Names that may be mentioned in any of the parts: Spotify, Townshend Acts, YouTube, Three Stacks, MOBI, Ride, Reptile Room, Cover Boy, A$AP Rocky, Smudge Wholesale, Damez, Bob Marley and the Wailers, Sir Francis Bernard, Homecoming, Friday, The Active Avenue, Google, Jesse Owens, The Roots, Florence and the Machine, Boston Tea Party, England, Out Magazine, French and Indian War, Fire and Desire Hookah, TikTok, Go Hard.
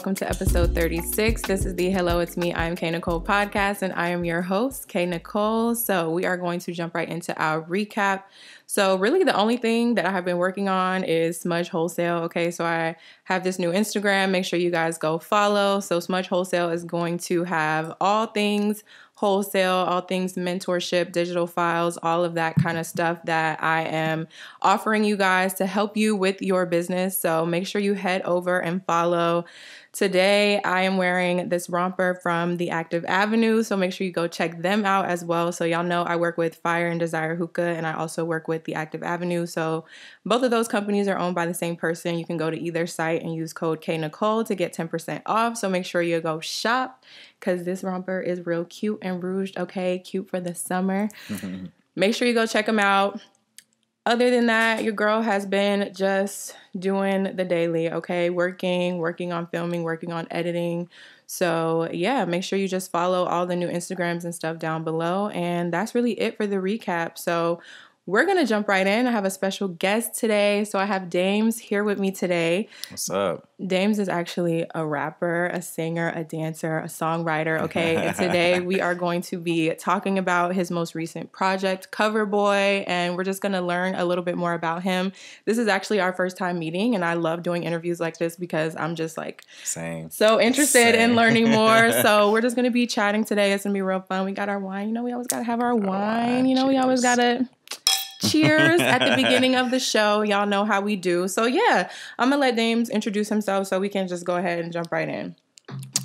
welcome to episode 36. This is the Hello, It's Me, IAmKNicole podcast, and I am your host, KNicole. So we are going to jump right into our recap. So really the only thing that I have been working on is Smudge Wholesale. Okay, so I have this new Instagram. Make sure you guys go follow. So Smudge Wholesale is going to have all things wholesale, all things mentorship, digital files, all of that kind of stuff that I am offering you guys to help you with your business. So make sure you head over and follow. Today, I am wearing this romper from The Active Avenue, so make sure you go check them out as well. So y'all know I work with Fire and Desire Hookah, and I also work with The Active Avenue. So both of those companies are owned by the same person. You can go to either site and use code KNicole to get 10% off. So make sure you go shop, because this romper is real cute and rouged, okay? Cute for the summer. Make sure you go check them out. Other than that, your girl has been just doing the daily, okay? Working on filming, working on editing. So yeah, make sure you just follow all the new Instagrams and stuff down below. And that's really it for the recap. So we're going to jump right in. I have a special guest today. So I have Damez here with me today. What's up? Damez is actually a rapper, a singer, a dancer, a songwriter. Okay. And today we are going to be talking about his most recent project, Cover Boy. And we're just going to learn a little bit more about him. This is actually our first time meeting. And I love doing interviews like this because I'm just like so interested in learning more. So we're just going to be chatting today. It's going to be real fun. We got our wine. You know, we always got to have our wine. You know, we always got to... Cheers at the beginning of the show. Y'all know how we do. So yeah, I'm going to let Damez introduce himself so we can just go ahead and jump right in.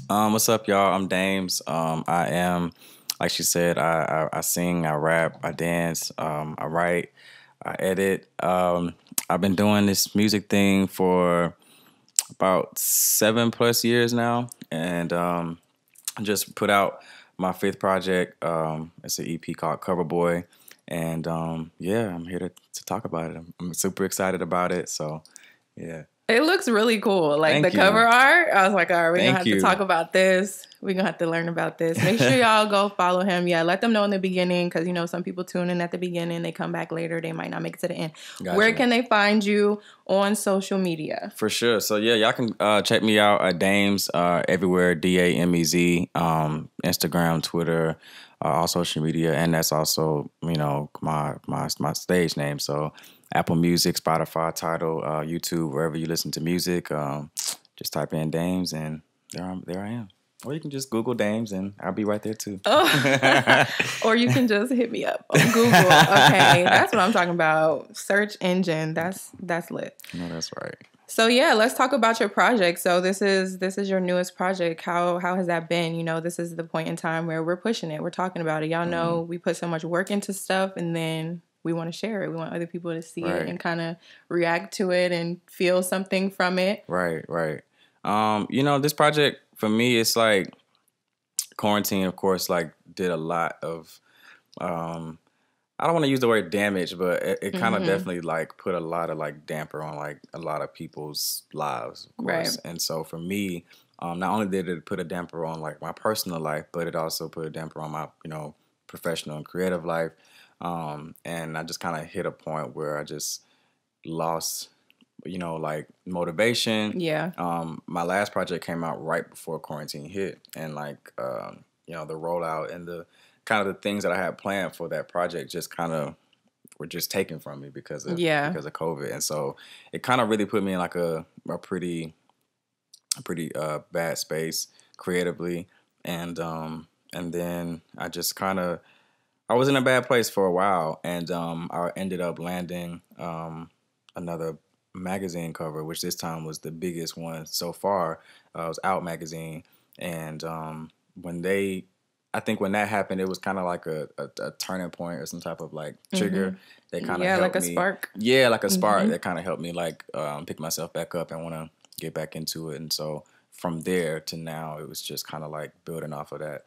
What's up, y'all? I'm Damez. I am, like she said, I sing, I rap, I dance, I write, I edit. I've been doing this music thing for about 7+ years now, and just put out my 5th project. It's an EP called Cover Boy. And yeah, I'm here to talk about it. I'm super excited about it. So yeah. It looks really cool. Like the cover art. I was like, all right, we're going to have to talk about this. We're going to have to learn about this. Make sure y'all go follow him. Yeah, let them know in the beginning because, you know, some people tune in at the beginning. They come back later. They might not make it to the end. Gotcha. Where can they find you on social media? For sure. So, yeah, y'all can check me out at Damez everywhere, D-A-M-E-Z, Instagram, Twitter, all social media. And that's also, you know, my stage name. So Apple Music, Spotify, Tidal, YouTube, wherever you listen to music, just type in Damez and there I am. Or you can just Google Damez and I'll be right there too. Oh. Or you can just hit me up on Google. Okay, that's what I'm talking about. Search engine. That's lit. No, that's right. So yeah, let's talk about your project. So this is your newest project. How has that been? You know, this is the point in time where we're pushing it. We're talking about it. Y'all know we put so much work into stuff, and then we want to share it. We want other people to see it and kind of react to it and feel something from it. Right, right. You know, this project for me, it's like quarantine, of course, like did a lot of, I don't want to use the word damage, but it kind of definitely like put a lot of like damper on like a lot of people's lives, of course. Right. And so for me, not only did it put a damper on like my personal life, but it also put a damper on my, you know, professional and creative life. And I just kind of hit a point where I just lost, you know, like motivation. Yeah. My last project came out right before quarantine hit, and like, you know, the rollout and the kind of the things that I had planned for that project just kind of were just taken from me because of COVID. And so it kind of really put me in like a pretty bad space creatively. And then I just kind of, I was in a bad place for a while, and I ended up landing another magazine cover, which this time was the biggest one so far. It was Out Magazine, and I think when that happened, it was kind of like a turning point or some type of like trigger that kind of helped me. Spark. Yeah, like a spark that kind of helped me like pick myself back up and want to get back into it. And so from there to now, it was just kind of like building off of that.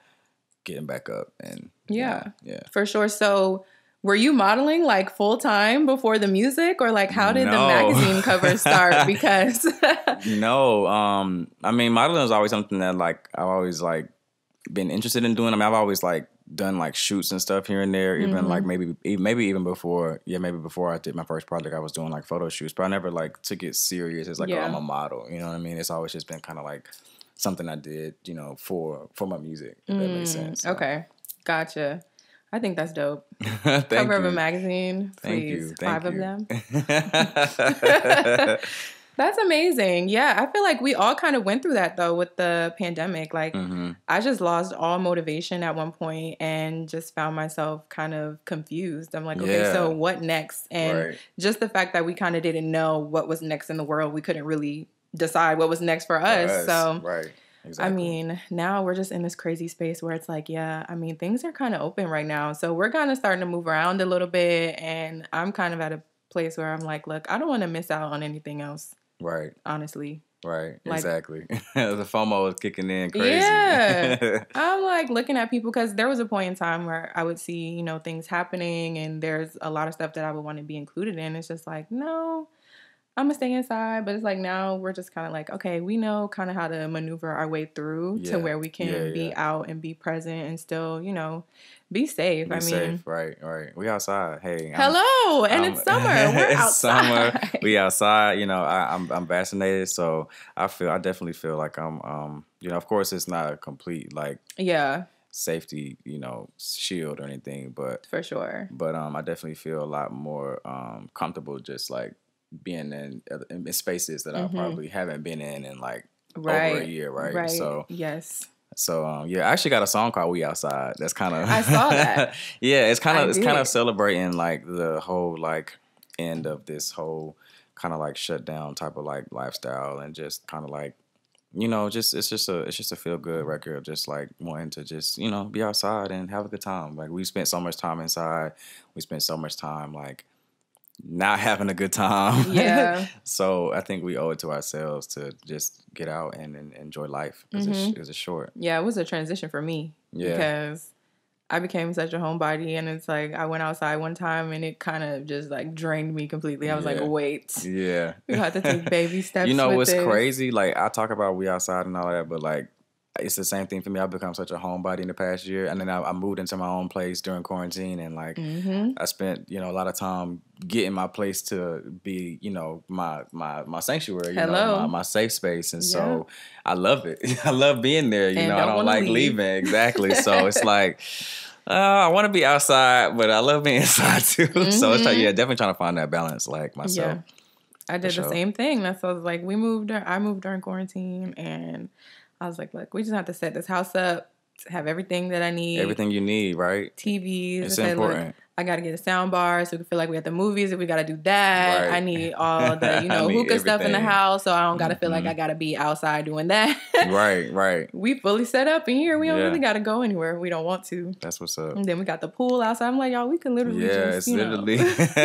Getting back up and yeah, for sure. So were you modeling like full time before the music, or like how did the magazine cover start? Because I mean, modeling is always something that like I've always like been interested in doing. I mean, I've always like done like shoots and stuff here and there, even like maybe even before before I did my first project, I was doing like photo shoots, but I never like took it serious as like, oh, I'm a model, you know what I mean? It's always just been kind of like something I did, you know, for my music, if that makes sense. So. Okay. Gotcha. I think that's dope. Thank Cover you. Of a magazine. Thank please. You. Thank 5 you. Of them. That's amazing. Yeah, I feel like we all kind of went through that, though, with the pandemic. Like, I just lost all motivation at one point and just found myself kind of confused. I'm like, okay, so what next? And just the fact that we kind of didn't know what was next in the world. We couldn't really decide what was next for us. So, exactly. I mean, now we're just in this crazy space where it's like, yeah, I mean, things are kind of open right now. So we're kind of starting to move around a little bit. And I'm kind of at a place where I'm like, look, I don't want to miss out on anything else. Right. Honestly. Right. Like, exactly. The FOMO is kicking in crazy. Yeah. I'm like looking at people because there was a point in time where I would see, you know, things happening and there's a lot of stuff that I would want to be included in. It's just like, no, I'm going to stay inside. But it's like now we're just kind of like, okay, we know kind of how to maneuver our way through to where we can be out and be present and still, you know, be safe. Be safe. Right. We outside. Hey. It's summer. We're outside. We outside. You know, I'm vaccinated, so I definitely feel like I'm, you know, of course it's not a complete like safety, you know, shield or anything, but for sure. But I definitely feel a lot more comfortable just like being in spaces that I probably haven't been in like over a year, right? So So, I actually got a song called We Outside. That's kind of... I saw that. It's kind of celebrating, like, the whole, like, end of this whole kind of, like, shutdown type of, like, lifestyle and just kind of, like, you know, just it's just a feel-good record of just, like, wanting to just, you know, be outside and have a good time. Like, we spent so much time inside. We spent so much time, like, not having a good time. Yeah. So I think we owe it to ourselves to just get out and enjoy life. It's a short. Yeah, it was a transition for me. Yeah. Because I became such a homebody and it's like I went outside one time and it kind of just like drained me completely. I was like, wait. Yeah. We have to take baby steps. You know what's crazy? Like I talk about We Outside and all that, but like it's the same thing for me. I've become such a homebody in the past year. And then I moved into my own place during quarantine. And, like, I spent, you know, a lot of time getting my place to be, you know, my sanctuary, you know, my safe space. And so I love it. I love being there. You know, I don't like leaving. Exactly. So it's like, I want to be outside, but I love being inside, too. So it's like, definitely trying to find that balance, like, myself. Yeah. I did the same thing. That's what I was like. I moved during quarantine and... I was like, look, we just have to set this house up, to have everything that I need. Everything you need, right? TVs. It's important. Look, I got to get a sound bar so we can feel like we're at the movies if we got to do that. Right. I need all the, you know, hookah stuff in the house so I don't got to feel like I got to be outside doing that. Right. We fully set up in here. We don't really got to go anywhere if we don't want to. That's what's up. And then we got the pool outside. I'm like, y'all, we can literally just, you know, you got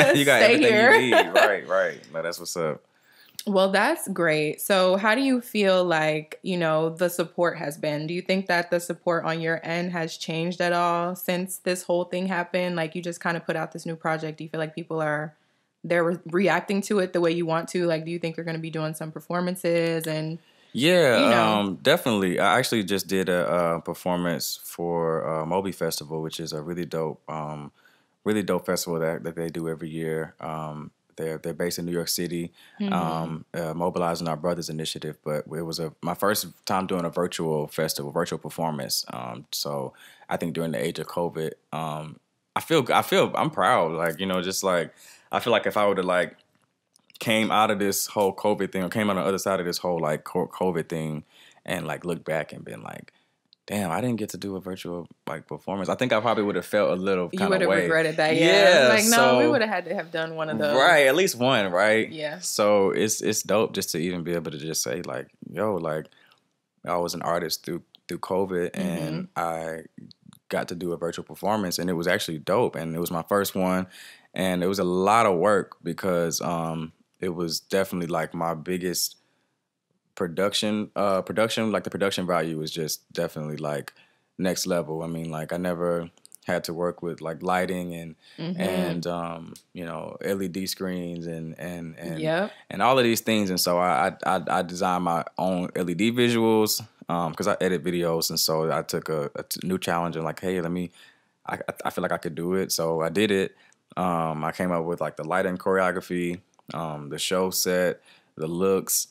everything here. You need. Right. No, that's what's up. Well, that's great. So how do you feel like, you know, the support has been? Do you think that the support on your end has changed at all since this whole thing happened? Like you just kind of put out this new project. Do you feel like people are, they're reacting to it the way you want to? Like, do you think you're going to be doing some performances and... Yeah, you know. Definitely. I actually just did a performance for MOBI Festival, which is a really dope festival that they do every year. They're based in New York City, mobilizing our brothers initiative. But it was my first time doing a virtual festival, virtual performance. So I think during the age of COVID, I'm proud. Like, you know, just like, I feel like if I would have like came out of this whole COVID thing or came on the other side of this whole like COVID thing and like looked back and been like, damn, I didn't get to do a virtual like performance. I think I probably would have felt a little kind of way. You would have regretted that, yeah. Like, no, we would have had to have done one of those. Right, at least one, right? Yeah. So it's dope just to even be able to just say like, yo, like I was an artist through COVID and I got to do a virtual performance and it was actually dope. And it was my first one and it was a lot of work because it was definitely like my biggest production, like the production value is just definitely like next level. I mean, like I never had to work with like lighting and you know, LED screens and all of these things. And so I designed my own LED visuals because I edit videos. And so I took a new challenge and like, hey, I feel like I could do it. So I did it. I came up with like the lighting choreography, the show set, the looks,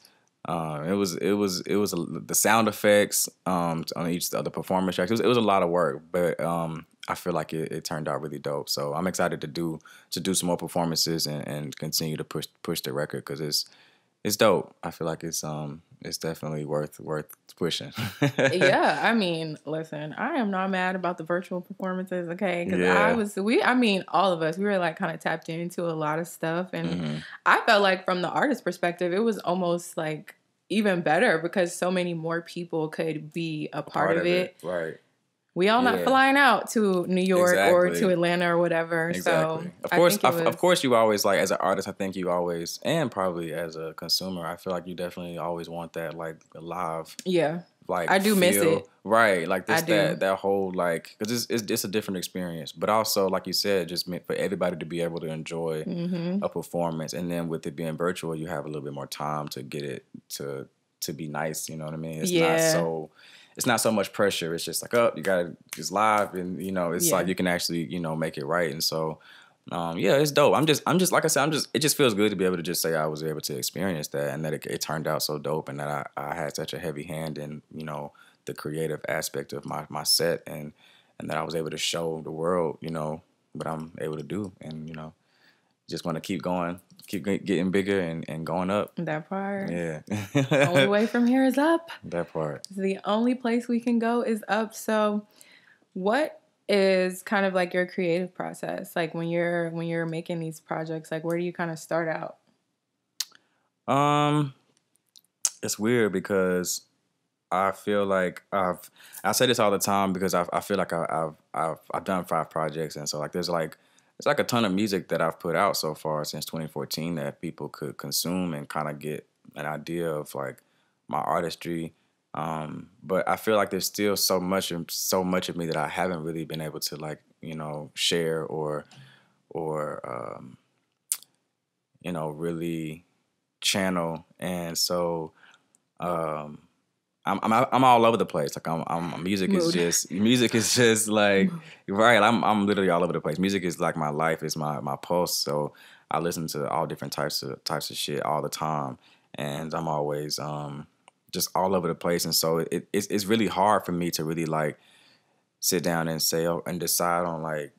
It was the sound effects on each of the performance tracks. It was a lot of work, but I feel like it turned out really dope. So I'm excited to do some more performances and continue to push the record, because it's dope. I feel like it's definitely worth pushing. Yeah, I mean, listen, I am not mad about the virtual performances, okay? Because yeah. All of us, we were like kind of tapped into a lot of stuff, and I felt like from the artist's perspective, it was almost like even better because so many more people could be a part of it. Right. We all not flying out to New York or to Atlanta or whatever. Exactly. So of course, you always like as an artist. I think you always, and probably as a consumer, I feel like you definitely always want that like live. Yeah. Like I do miss it. Right. Like this, that whole like, because it's a different experience, but also like you said, just meant for everybody to be able to enjoy a performance, and then with it being virtual, you have a little bit more time to get it to be nice. You know what I mean? It's not so. It's not so much pressure. It's just like, oh, you gotta, it's live, and you know, it's like you can actually, you know, make it right. And so, yeah, it's dope. I'm just, like I said, it just feels good to be able to just say I was able to experience that, and that it turned out so dope, and that I had such a heavy hand in, you know, the creative aspect of my set, and that I was able to show the world, you know, what I'm able to do, and you know, just want to keep going. Keep getting bigger and going up. That part. Yeah. The only way from here is up. That part. The only place we can go is up. So what is kind of like your creative process? Like when you're making these projects, like where do you kind of start out? It's weird because I feel like I say this all the time because I feel like I've done 5 projects, and so like there's like it's like a ton of music that I've put out so far since 2014 that people could consume and kind of get an idea of like my artistry. But I feel like there's still so much of me that I haven't really been able to like, you know, share or you know, really channel. And so I'm all over the place. Like music is just like right. I'm literally all over the place. Music is like my life. It's my pulse. So I listen to all different types of shit all the time, and I'm always just all over the place. And so it's really hard for me to really like sit down and say and decide on like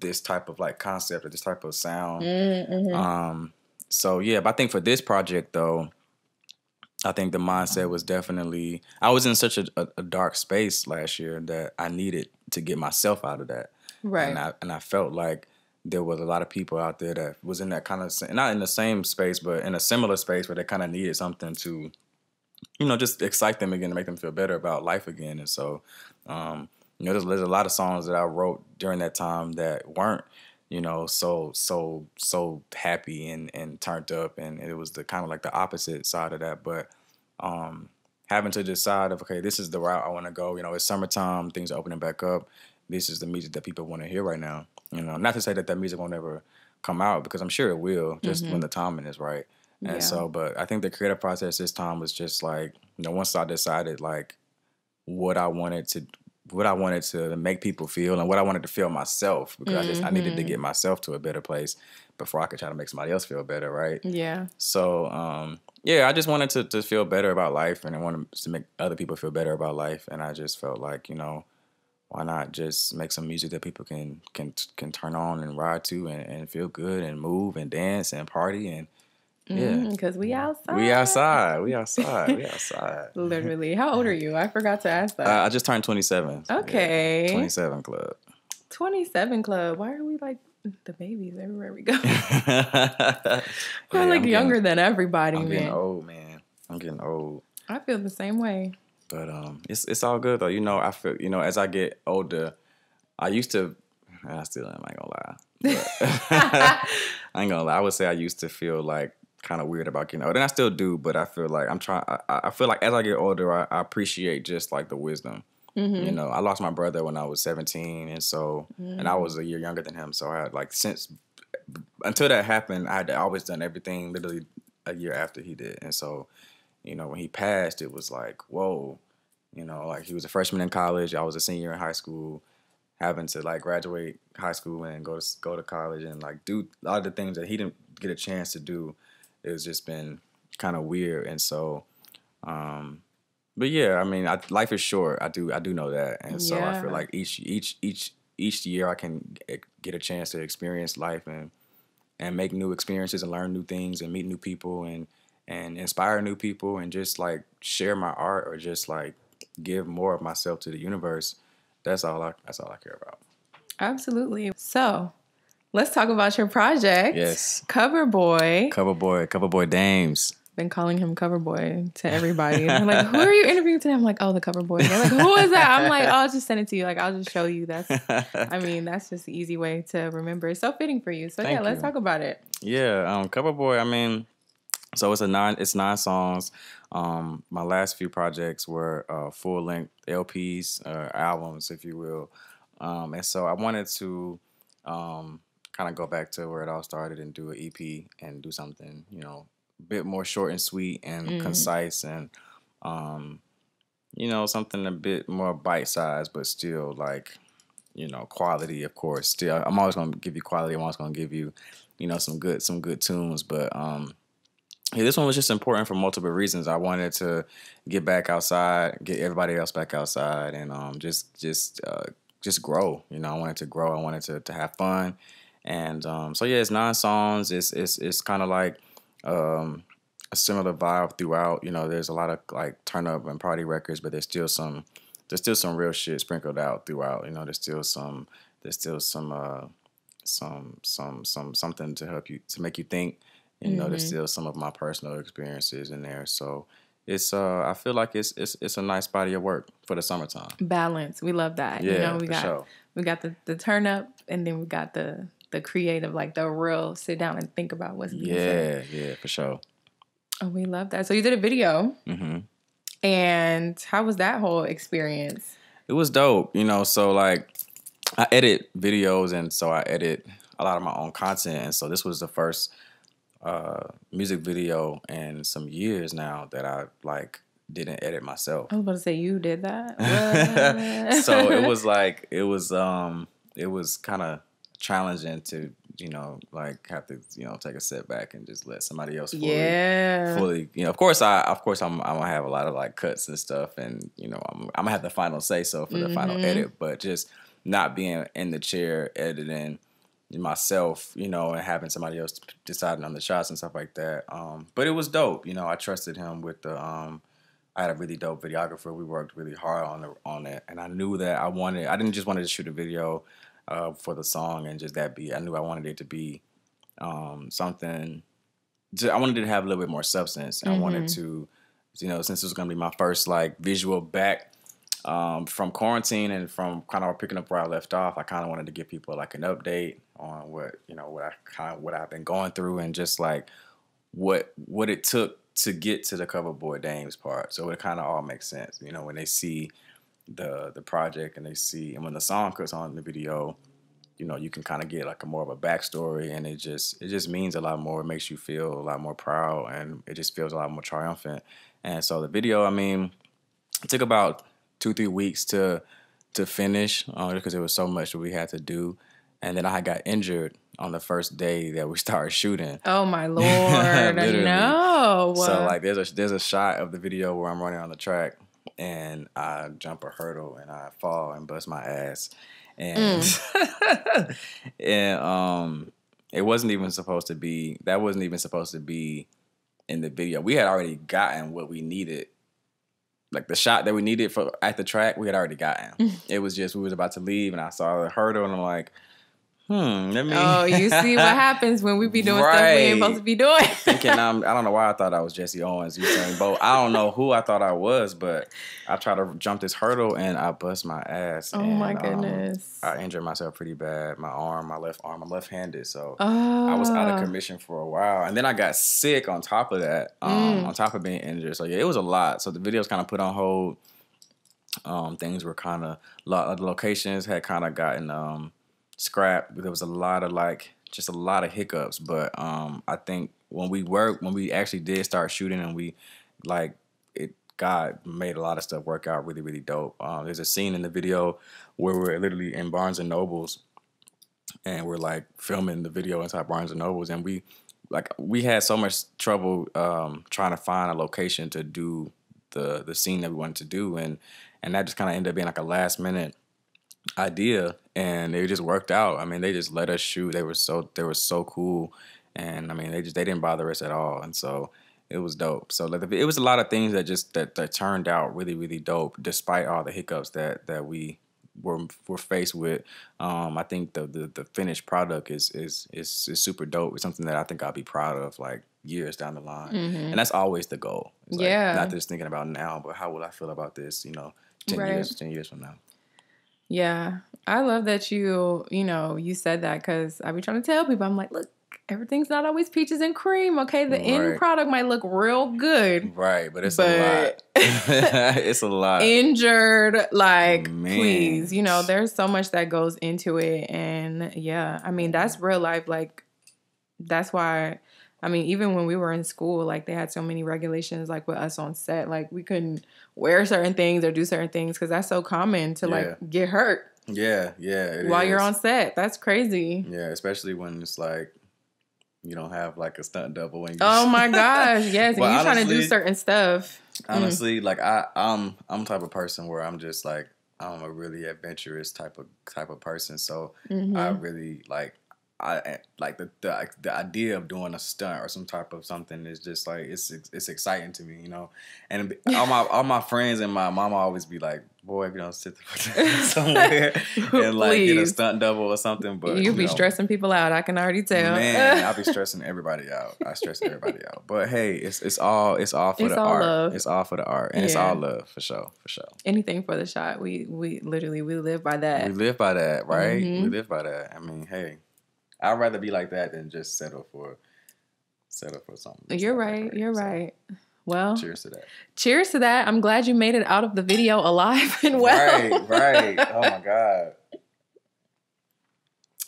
this type of like concept or this type of sound. So yeah, but I think for this project though. I think the mindset was definitely, I was in such a dark space last year that I needed to get myself out of that. Right. And I felt like there was a lot of people out there that was in that kind of, not in the same space, but in a similar space where they kind of needed something to, you know, just excite them again, to make them feel better about life again. And so, you know, there's a lot of songs that I wrote during that time that weren't, you know, so happy and turned up, and it was the kind of like the opposite side of that. But having to decide of okay, this is the route I want to go. You know, it's summertime, things are opening back up. This is the music that people want to hear right now. You know, not to say that music won't ever come out, because I'm sure it will, just when the timing is right. And so, but I think the creative process this time was just like, you know, once I decided like what I wanted to make people feel and what I wanted to feel myself, because I needed to get myself to a better place before I could try to make somebody else feel better, right? Yeah. So, yeah, I just wanted to feel better about life, and I wanted to make other people feel better about life, and I just felt like, you know, why not just make some music that people can turn on and ride to and feel good and move and dance and party and yeah, because we outside. We outside. We outside. We outside. Literally. How old are you? I forgot to ask that. I just turned 27. Okay. Yeah. 27 Club. 27 Club. Why are we like the babies everywhere we go? I'm younger than everybody, man. I'm getting old, man. I'm getting old. I feel the same way. But it's all good though. You know, I feel, you know, as I get older, I used to, and I still am, I ain't gonna lie. I ain't gonna lie. I would say I used to feel like kind of weird about getting older, and I still do, but I feel like I feel like as I get older, I appreciate just like the wisdom. You know, I lost my brother when I was 17, and so and I was a year younger than him, so I had like since until that happened, I had always done everything literally a year after he did. And so, you know, when he passed, it was like, whoa, you know, like he was a freshman in college, I was a senior in high school, having to like graduate high school and go to college and like do a lot of the things that he didn't get a chance to do. It's just been kind of weird. And so, but yeah, I mean, life is short. I do know that. And so I feel like each year I can get a chance to experience life and make new experiences and learn new things and meet new people and inspire new people and just like share my art or just like give more of myself to the universe. That's all I care about. Absolutely. So let's talk about your project. Yes. Cover Boy. Cover Boy. Cover Boy Damez. Been calling him Cover Boy to everybody. I'm like, who are you interviewing today? I'm like, oh, the Cover Boy. They're like, who is that? I'm like, oh, I'll just send it to you. Like, I'll just show you. That's just the easy way to remember. It's so fitting for you. So Thank you. Let's talk about it. Yeah, Cover Boy. I mean, so it's nine songs. My last few projects were full length LPs, albums, if you will. And so I wanted to kind of go back to where it all started and do an EP and do something, you know, a bit more short and sweet and concise and, you know, something a bit more bite-sized, but still like, you know, quality, of course. Still, I'm always going to give you quality. I'm always going to give you, you know, some good tunes. But yeah, this one was just important for multiple reasons. I wanted to get back outside, get everybody else back outside and just grow. You know, I wanted to grow. I wanted to have fun. And so, yeah, it's 9 songs. It's kind of like a similar vibe throughout. You know, there's a lot of like turn up and party records, but there's still some real shit sprinkled out throughout. You know, there's still some something to help you, to make you think. You know, there's still some of my personal experiences in there. So it's I feel like it's a nice body of work for the summertime. Balance. We love that. Yeah, you know, we got the turn up, and then we got the creative, like the real sit down and think about what's being said. Yeah, for sure. Oh, we love that. So you did a video. And how was that whole experience? It was dope, you know. So like I edit videos, and so I edit a lot of my own content, and so this was the first music video in some years now that I like didn't edit myself. I was about to say, you did that? So it was kind of challenging to, you know, like have to, you know, take a step back and just let somebody else fully, you know, of course I'm gonna have a lot of like cuts and stuff, and you know, I'm gonna have the final say so for the final edit, but just not being in the chair editing myself, you know, and having somebody else deciding on the shots and stuff like that. But it was dope. You know, I trusted him with the I had a really dope videographer. We worked really hard on it, and I knew that I didn't just want to shoot a video for the song and just that beat. I knew I wanted it to be something. I wanted it to have a little bit more substance. And I wanted to, you know, since it was going to be my first like visual back from quarantine and from kind of picking up where I left off, I kind of wanted to give people like an update on what I've been going through, and just like what it took to get to the Cover Boy Damez part. So it kind of all makes sense, you know, when they see the project and they see, and when the song comes on the video, you know, you can kind of get like a more of a backstory, and it just means a lot more. It makes you feel a lot more proud, and it just feels a lot more triumphant. And so the video, I mean, it took about 2-3 weeks to finish, because there was so much that we had to do. And then I got injured on the first day that we started shooting. Oh my Lord. No. So like there's a shot of the video where I'm running on the track and I jump a hurdle and I fall and bust my ass. And and it wasn't even supposed to be, that wasn't even supposed to be in the video. We had already gotten what we needed. Like the shot that we needed for at the track, we had already gotten. It was just, we was about to leave and I saw the hurdle and I'm like, let me. Oh, you see what happens when we be doing stuff we ain't supposed to be doing. Thinking I don't know why I thought I was Jesse Owens. Usain Bolt. I don't know who I thought I was, but I tried to jump this hurdle and I bust my ass. Oh and, my goodness! I injured myself pretty bad. My left arm. I'm left-handed, so I was out of commission for a while. And then I got sick on top of that. On top of being injured, so yeah, it was a lot. So the video's kind of put on hold. Things were kind of, locations had kind of gotten scrap. There was a lot of like just a lot of hiccups, but I think when we actually did start shooting and we like it, God made a lot of stuff work out really, really dope. There's a scene in the video where we're literally in Barnes and Nobles and we're like filming the video inside Barnes and Nobles, and we like we had so much trouble trying to find a location to do the scene that we wanted to do, and that just kind of ended up being like a last minute idea, and it just worked out. I mean, they just let us shoot. They were so cool, and I mean, they didn't bother us at all, and so it was dope. So like, it was a lot of things that just that turned out really, really dope, despite all the hiccups that we were faced with. I think the finished product is super dope. It's something that I think I'll be proud of, like, years down the line, and that's always the goal. It's like, not just thinking about now, but how will I feel about this? You know, 10 years from now. Yeah, I love that you said that, because I be trying to tell people, I'm like, look, everything's not always peaches and cream, okay? The end product might look real good. Right, but a lot. It's a lot. Injured, like, man. Please. You know, there's so much that goes into it. And, yeah, I mean, that's real life. Like, that's why, I mean, even when we were in school, like, they had so many regulations, like, with us on set. Like, we couldn't wear certain things or do certain things, because that's so common to, like, get hurt. Yeah, yeah. While you're on set. That's crazy. Yeah, especially when it's, like, you don't have like a stunt double. And oh my gosh, yes. Well, and you're trying to do certain stuff. Honestly, like I'm the type of person where I'm just like, I'm a really adventurous type of person. So I really like the idea of doing a stunt or some type of something is just like, it's exciting to me, you know. And all my friends and my mama always be like, boy, if you don't sit somewhere and like get a stunt double or something, but you be stressing people out. I can already tell. Man, I'll be stressing everybody out. I stress everybody out. But hey, it's all for the art. Love. It's all for the art, and it's all love for sure, for sure. Anything for the shot. We live by that. We live by that, right? We live by that. I mean, hey. I'd rather be like that than just settle for something. You're right. Like, you're right. Well, cheers to that. Cheers to that. I'm glad you made it out of the video alive and well. Right, right. Oh my God.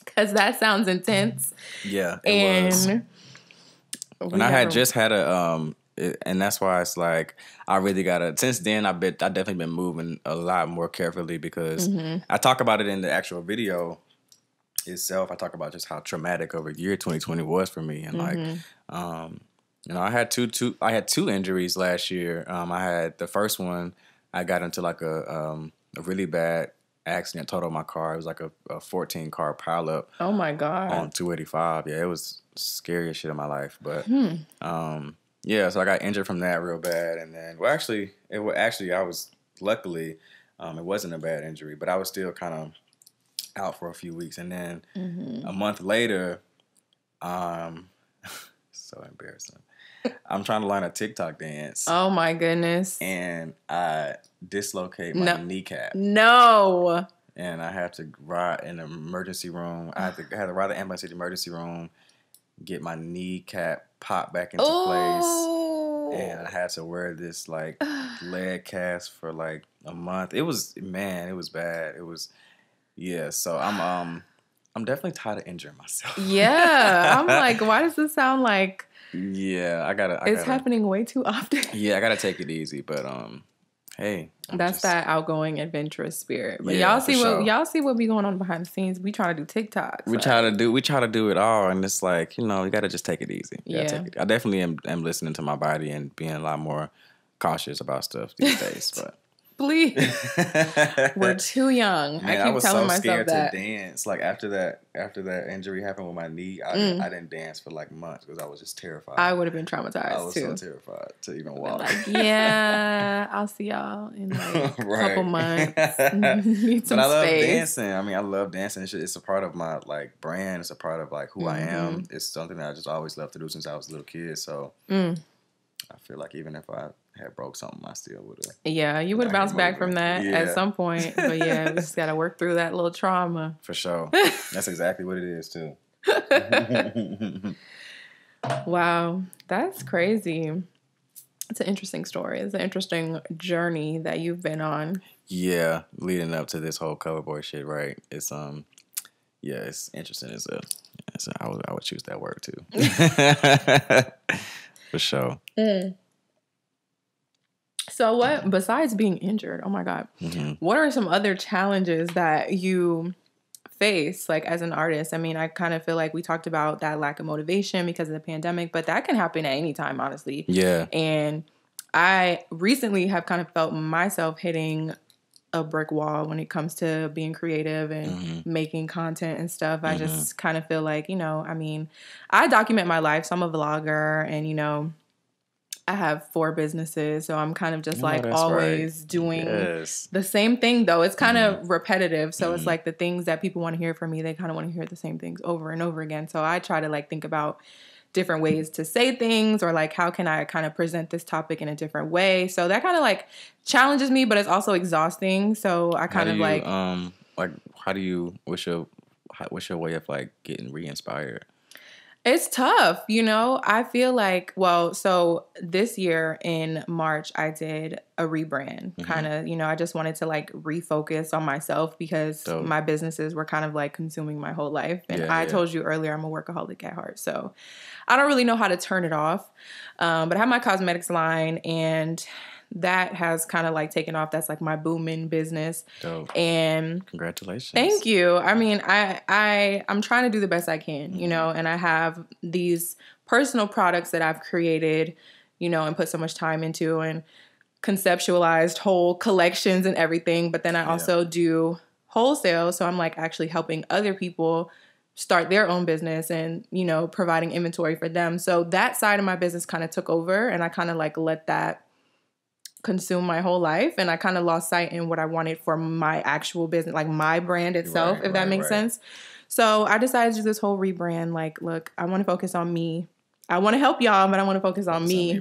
Because that sounds intense. Yeah, it was. And I had just had a and that's why it's like I really gotta. Since then, I definitely been moving a lot more carefully, because I talk about it in the actual video itself. I talk about just how traumatic of a year 2020 was for me, and like, you know, I had two injuries last year. I had the first one. I got into like a really bad accident, totaled my car. It was like a 14 car pileup. Oh my God! On 285. Yeah, it was scariest shit in my life. But yeah, so I got injured from that real bad, and then well, actually, I was luckily it wasn't a bad injury, but I was still kind of out for a few weeks, and then a month later, so embarrassing. I'm trying to learn a TikTok dance. Oh my goodness! And I dislocate my kneecap. No. And I have to ride in the emergency room. I had to ride the ambulance to the emergency room, get my kneecap popped back into place, and I had to wear this like leg cast for like a month. It was bad. It was. Yeah, so I'm definitely tired of injuring myself. Yeah, I'm like, why does this sound like? Yeah, it's happening way too often. Yeah, I gotta take it easy, but hey, that's that outgoing, adventurous spirit. But yeah, y'all see what be going on behind the scenes. We try to do TikToks. We try to do it all, and it's like, you know, you gotta just take it easy. Yeah, I definitely am listening to my body and being a lot more cautious about stuff these days, but. Please, we're too young. Man, I was telling myself scared that. To dance. Like after that injury happened with my knee, I didn't dance for like months because I was just terrified. I would have been traumatized. I was so terrified to even walk. Like, yeah, I'll see y'all in like a couple months. Need some but space. I love dancing. I mean, I love dancing. It's a part of my like brand. It's a part of like who I am. It's something that I just always loved to do since I was a little kid. So I feel like even if I had broke something, I still would have. Yeah, you would have bounced back from that at some point. But yeah, we just got to work through that little trauma. For sure. That's exactly what it is, too. Wow. That's crazy. It's an interesting story. It's an interesting journey that you've been on. Yeah, leading up to this whole Cover Boy shit, right? It's, yeah, it's interesting. I would choose that word, too. For sure. So what, besides being injured, oh my God, what are some other challenges that you face, like, as an artist. I mean, I kind of feel like we talked about that lack of motivation because of the pandemic, but that can happen at any time, honestly. Yeah. And I recently have kind of felt myself hitting a brick wall when it comes to being creative and making content and stuff. I just kind of feel like, you know, I mean, I document my life, so I'm a vlogger, and, you know, I have 4 businesses, so I'm kind of just always doing the same thing, though. It's kind of repetitive, so it's like the things that people want to hear from me, they kind of want to hear the same things over and over again. So I try to, like, think about different ways to say things, or like, how can I kind of present this topic in a different way? So that kind of like challenges me, but it's also exhausting. So I kind of like, how do you, what's your way of like getting re-inspired? It's tough, you know. I feel like, well, so this year in March, I did a rebrand, kind of, you know, I just wanted to like refocus on myself because my businesses were kind of like consuming my whole life. And I told you earlier, I'm a workaholic at heart. So I don't really know how to turn it off. But I have my cosmetics line, and that has kind of like taken off. That's like my booming business. Dope. And congratulations. Thank you. I mean, I'm trying to do the best I can, you know, and I have these personal products that I've created, you know, and put so much time into and conceptualized whole collections and everything. But then I also do wholesale. So I'm like actually helping other people start their own business and, you know, providing inventory for them. So that side of my business kind of took over, and I kind of like let that consume my whole life, and I kind of lost sight in what I wanted for my actual business, like my brand itself, if that makes sense. So I decided to do this whole rebrand. Like, look, I want to focus on me. I want to help y'all, but I want to focus on me.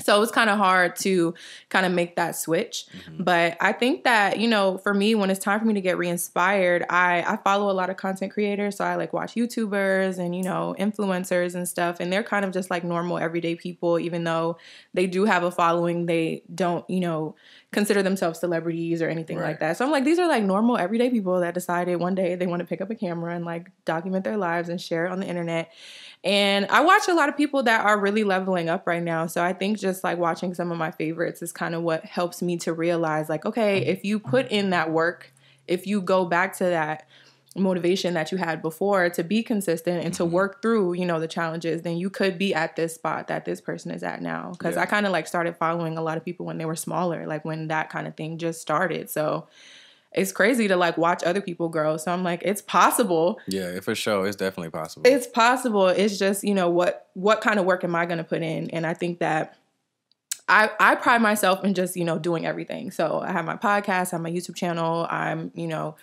So it was kind of hard to kind of make that switch. But I think that, you know, for me, when it's time for me to get re-inspired, I follow a lot of content creators. So I like watch YouTubers and, you know, influencers and stuff. And they're kind of just like normal everyday people, even though they do have a following. They don't, you know, consider themselves celebrities or anything like that. So I'm like, these are like normal everyday people that decided one day they want to pick up a camera and like document their lives and share it on the internet. And I watch a lot of people that are really leveling up right now. So I think just like watching some of my favorites is kind of what helps me to realize like, okay, if you put in that work, if you go back to that motivation that you had before to be consistent and to work through, you know, the challenges, then you could be at this spot that this person is at now. Because I kind of like started following a lot of people when they were smaller, like when that kind of thing just started. So it's crazy to like watch other people grow. So I'm like, it's possible. Yeah, for sure. It's definitely possible. It's possible. It's just, you know, what kind of work am I going to put in? And I think that I pride myself in just, you know, doing everything. So I have my podcast, I have my YouTube channel, I'm, you know,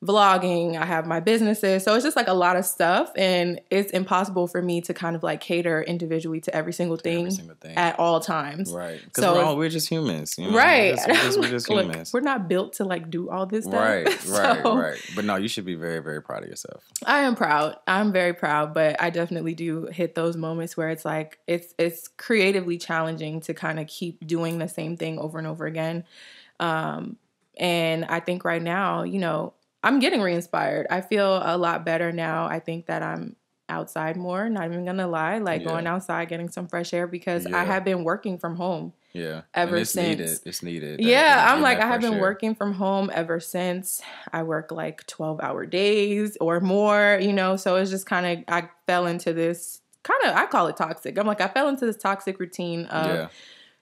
vlogging, I have my businesses. So it's just like a lot of stuff, and it's impossible for me to kind of like cater individually to every single thing at all times. Right. Because so we're just humans. You know? Right. We're just like, humans. We're not built to like do all this stuff. Right. But no, you should be very, very proud of yourself. I am proud. I'm very proud, but I definitely do hit those moments where it's like, it's creatively challenging to kind of keep doing the same thing over and over again. And I think right now, you know, I'm getting re-inspired. I feel a lot better now. I think that I'm outside more, not even going to lie, like going outside, getting some fresh air, because I have been working from home ever since. It's needed. Yeah, I'm like, I have been working from home ever since. I work like 12-hour days or more, you know, so it's just kind of, I fell into this kind of, I call it toxic. I'm like, I fell into this toxic routine of,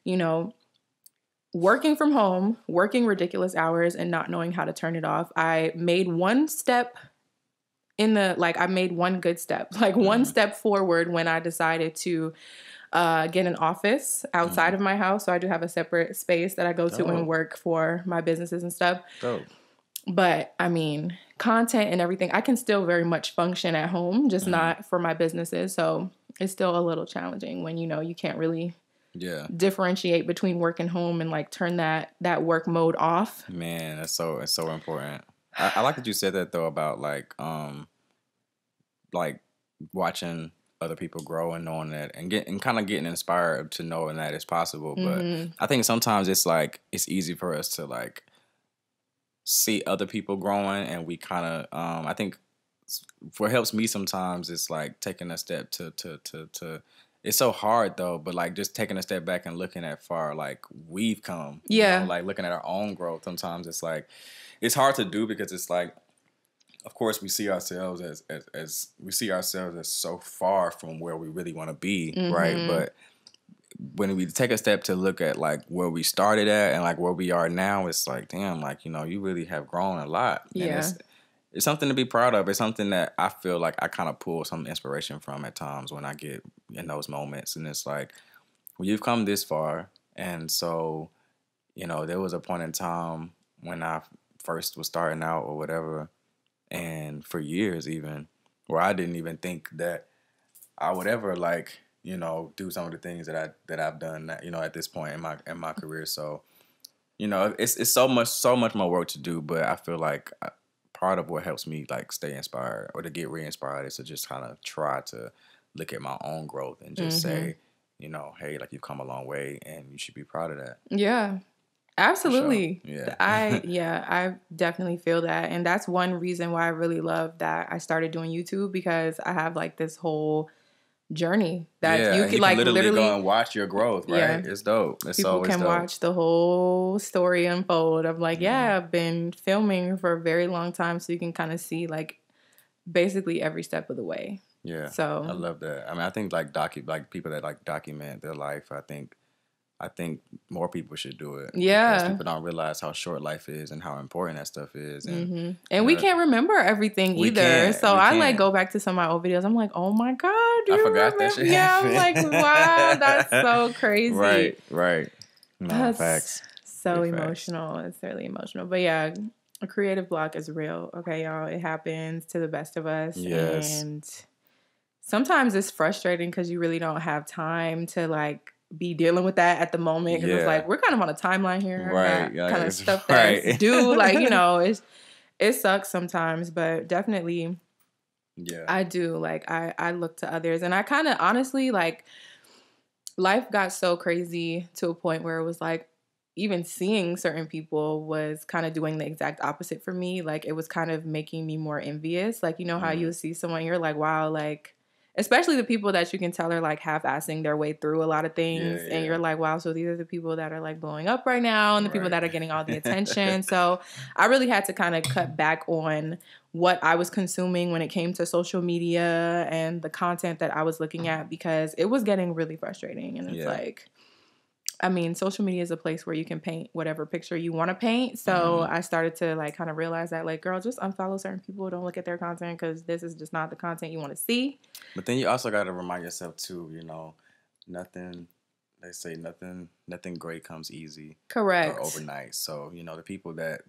you know, working from home, working ridiculous hours, and not knowing how to turn it off. I made one step one good step forward when I decided to get an office outside of my house. So I do have a separate space that I go to and work for my businesses and stuff. But I mean, content and everything, I can still very much function at home, just not for my businesses. So it's still a little challenging when, you know, you can't really differentiate between work and home and like turn that work mode off. Man, it's so important. I like that you said that though, about like watching other people grow and knowing that and kind of getting inspired to knowing that it's possible. But I think sometimes it's like, it's easy for us to like see other people growing, and we kind of I think what helps me sometimes is like taking a step to it's so hard though, but like just taking a step back and looking at far like we've come. You know? Like looking at our own growth. Sometimes it's like, it's hard to do because it's like, of course, we see ourselves as we see ourselves as so far from where we really want to be, mm-hmm. right? But when we take a step to look at like where we started at and like where we are now, it's like, damn, like, you know, you really have grown a lot. Yeah. And it's something to be proud of. It's something that I feel like I kind of pull some inspiration from at times when I get in those moments. And it's like, well, you've come this far. And so, you know, there was a point in time when I first was starting out or whatever, and for years even, where I didn't even think that I would ever, like, you know, do some of the things that I've done, you know, at this point in my career. So, you know, it's so much more work to do, but I feel like part of what helps me like stay inspired or to get re-inspired is to just kind of try to look at my own growth and just mm-hmm. say, you know, hey, like, you've come a long way and you should be proud of that. Yeah. Absolutely. Sure. Yeah. I definitely feel that. And that's one reason why I really love that I started doing YouTube, because I have like this whole journey that you can literally go and watch your growth, right? Yeah. It's dope. People can watch the whole story unfold of like, yeah, I've been filming for a very long time, so you can kind of see like basically every step of the way. Yeah. So I love that. I mean, I think like people that like document their life, I think more people should do it. Yeah. Because people don't realize how short life is and how important that stuff is. And, mm-hmm. and we can't remember everything either. So I like go back to some of my old videos. I'm like, oh my God, do you remember? That shit happened. I'm like, wow, that's so crazy. Right, right. No, that's facts. So Good emotional. Facts. It's really emotional. But yeah, a creative block is real. Okay, y'all. It happens to the best of us. Yes. And sometimes it's frustrating because you really don't have time to like be dealing with that at the moment, because it's like we're kind of on a timeline here, right? Yeah, kind of stuff that is due, like, you know, it sucks sometimes, but definitely, yeah, I do like I look to others, and I kind of honestly like life got so crazy to a point where it was like even seeing certain people was kind of doing the exact opposite for me. Like it was kind of making me more envious. Like, you know how you see someone, you're like, wow, like. Especially the people that you can tell are, like, half-assing their way through a lot of things. Yeah, yeah. And you're like, wow, so these are the people that are, like, blowing up right now and the people that are getting all the attention. So I really had to kind of cut back on what I was consuming when it came to social media and the content that I was looking at, because it was getting really frustrating. And it's like, I mean, social media is a place where you can paint whatever picture you want to paint. So I started to, like, kind of realize that, like, girl, just unfollow certain people. Don't look at their content, because this is just not the content you want to see. But then you also got to remind yourself, too, you know, nothing great comes easy. Correct. Or overnight. So, you know, the people that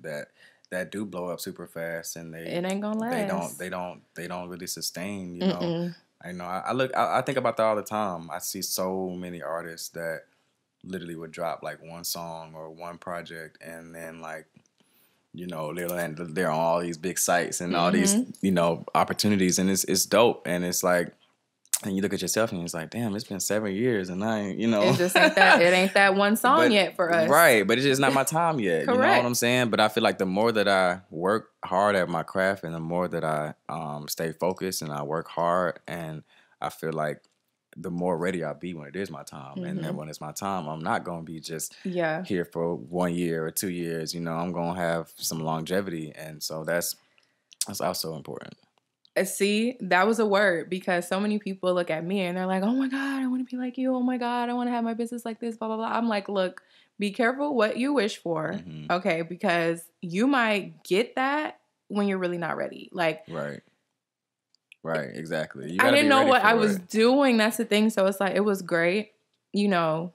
do blow up super fast and it ain't gonna last. They don't really sustain, you know. I know. I think about that all the time. I see so many artists that literally would drop like one song or one project, and then like, you know, they're on all these big sites and all these, you know, opportunities, and it's dope, and it's like, and you look at yourself and it's like, damn, it's been 7 years and I ain't, you know, it just ain't that one song yet for us, right? But it's just not my time yet. Correct. You know what I'm saying? But I feel like the more that I work hard at my craft and the more that I stay focused and I work hard, and I feel like the more ready I'll be when it is my time. And then when it's my time, I'm not going to be just here for 1 year or 2 years. You know, I'm going to have some longevity. And so that's also important. See, that was a word, because so many people look at me and they're like, oh my God, I want to be like you. Oh my God, I want to have my business like this, blah, blah, blah. I'm like, look, be careful what you wish for. Okay. Because you might get that when you're really not ready. Like, right, exactly. I didn't know what I was doing. That's the thing. So it's like, it was great. You know,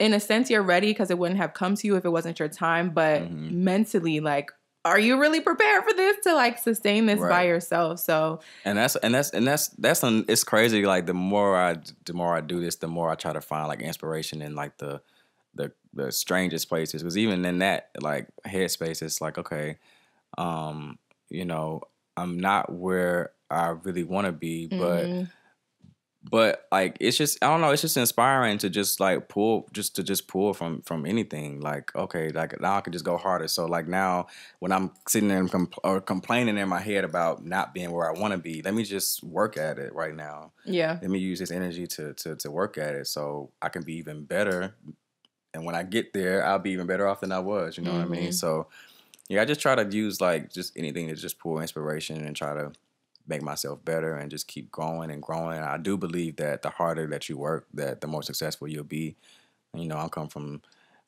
in a sense, you're ready, because it wouldn't have come to you if it wasn't your time. But mentally, like, are you really prepared for this to like sustain this by yourself? So and that's it's crazy. Like the more I do this, the more I try to find like inspiration in like the strangest places. Because even in that like headspace, it's like, okay, you know, I'm not where I really want to be, but like it's just, I don't know, it's just inspiring to just like pull from anything. Like, okay, like now I could just go harder. So like now when I'm sitting there and complaining in my head about not being where I want to be, let me just work at it right now. Yeah, let me use this energy to work at it so I can be even better, and when I get there I'll be even better off than I was, you know what I mean? So yeah, I just try to use like just anything to just pull inspiration and try to make myself better and just keep growing and growing. I do believe that the harder that you work, that the more successful you'll be. You know,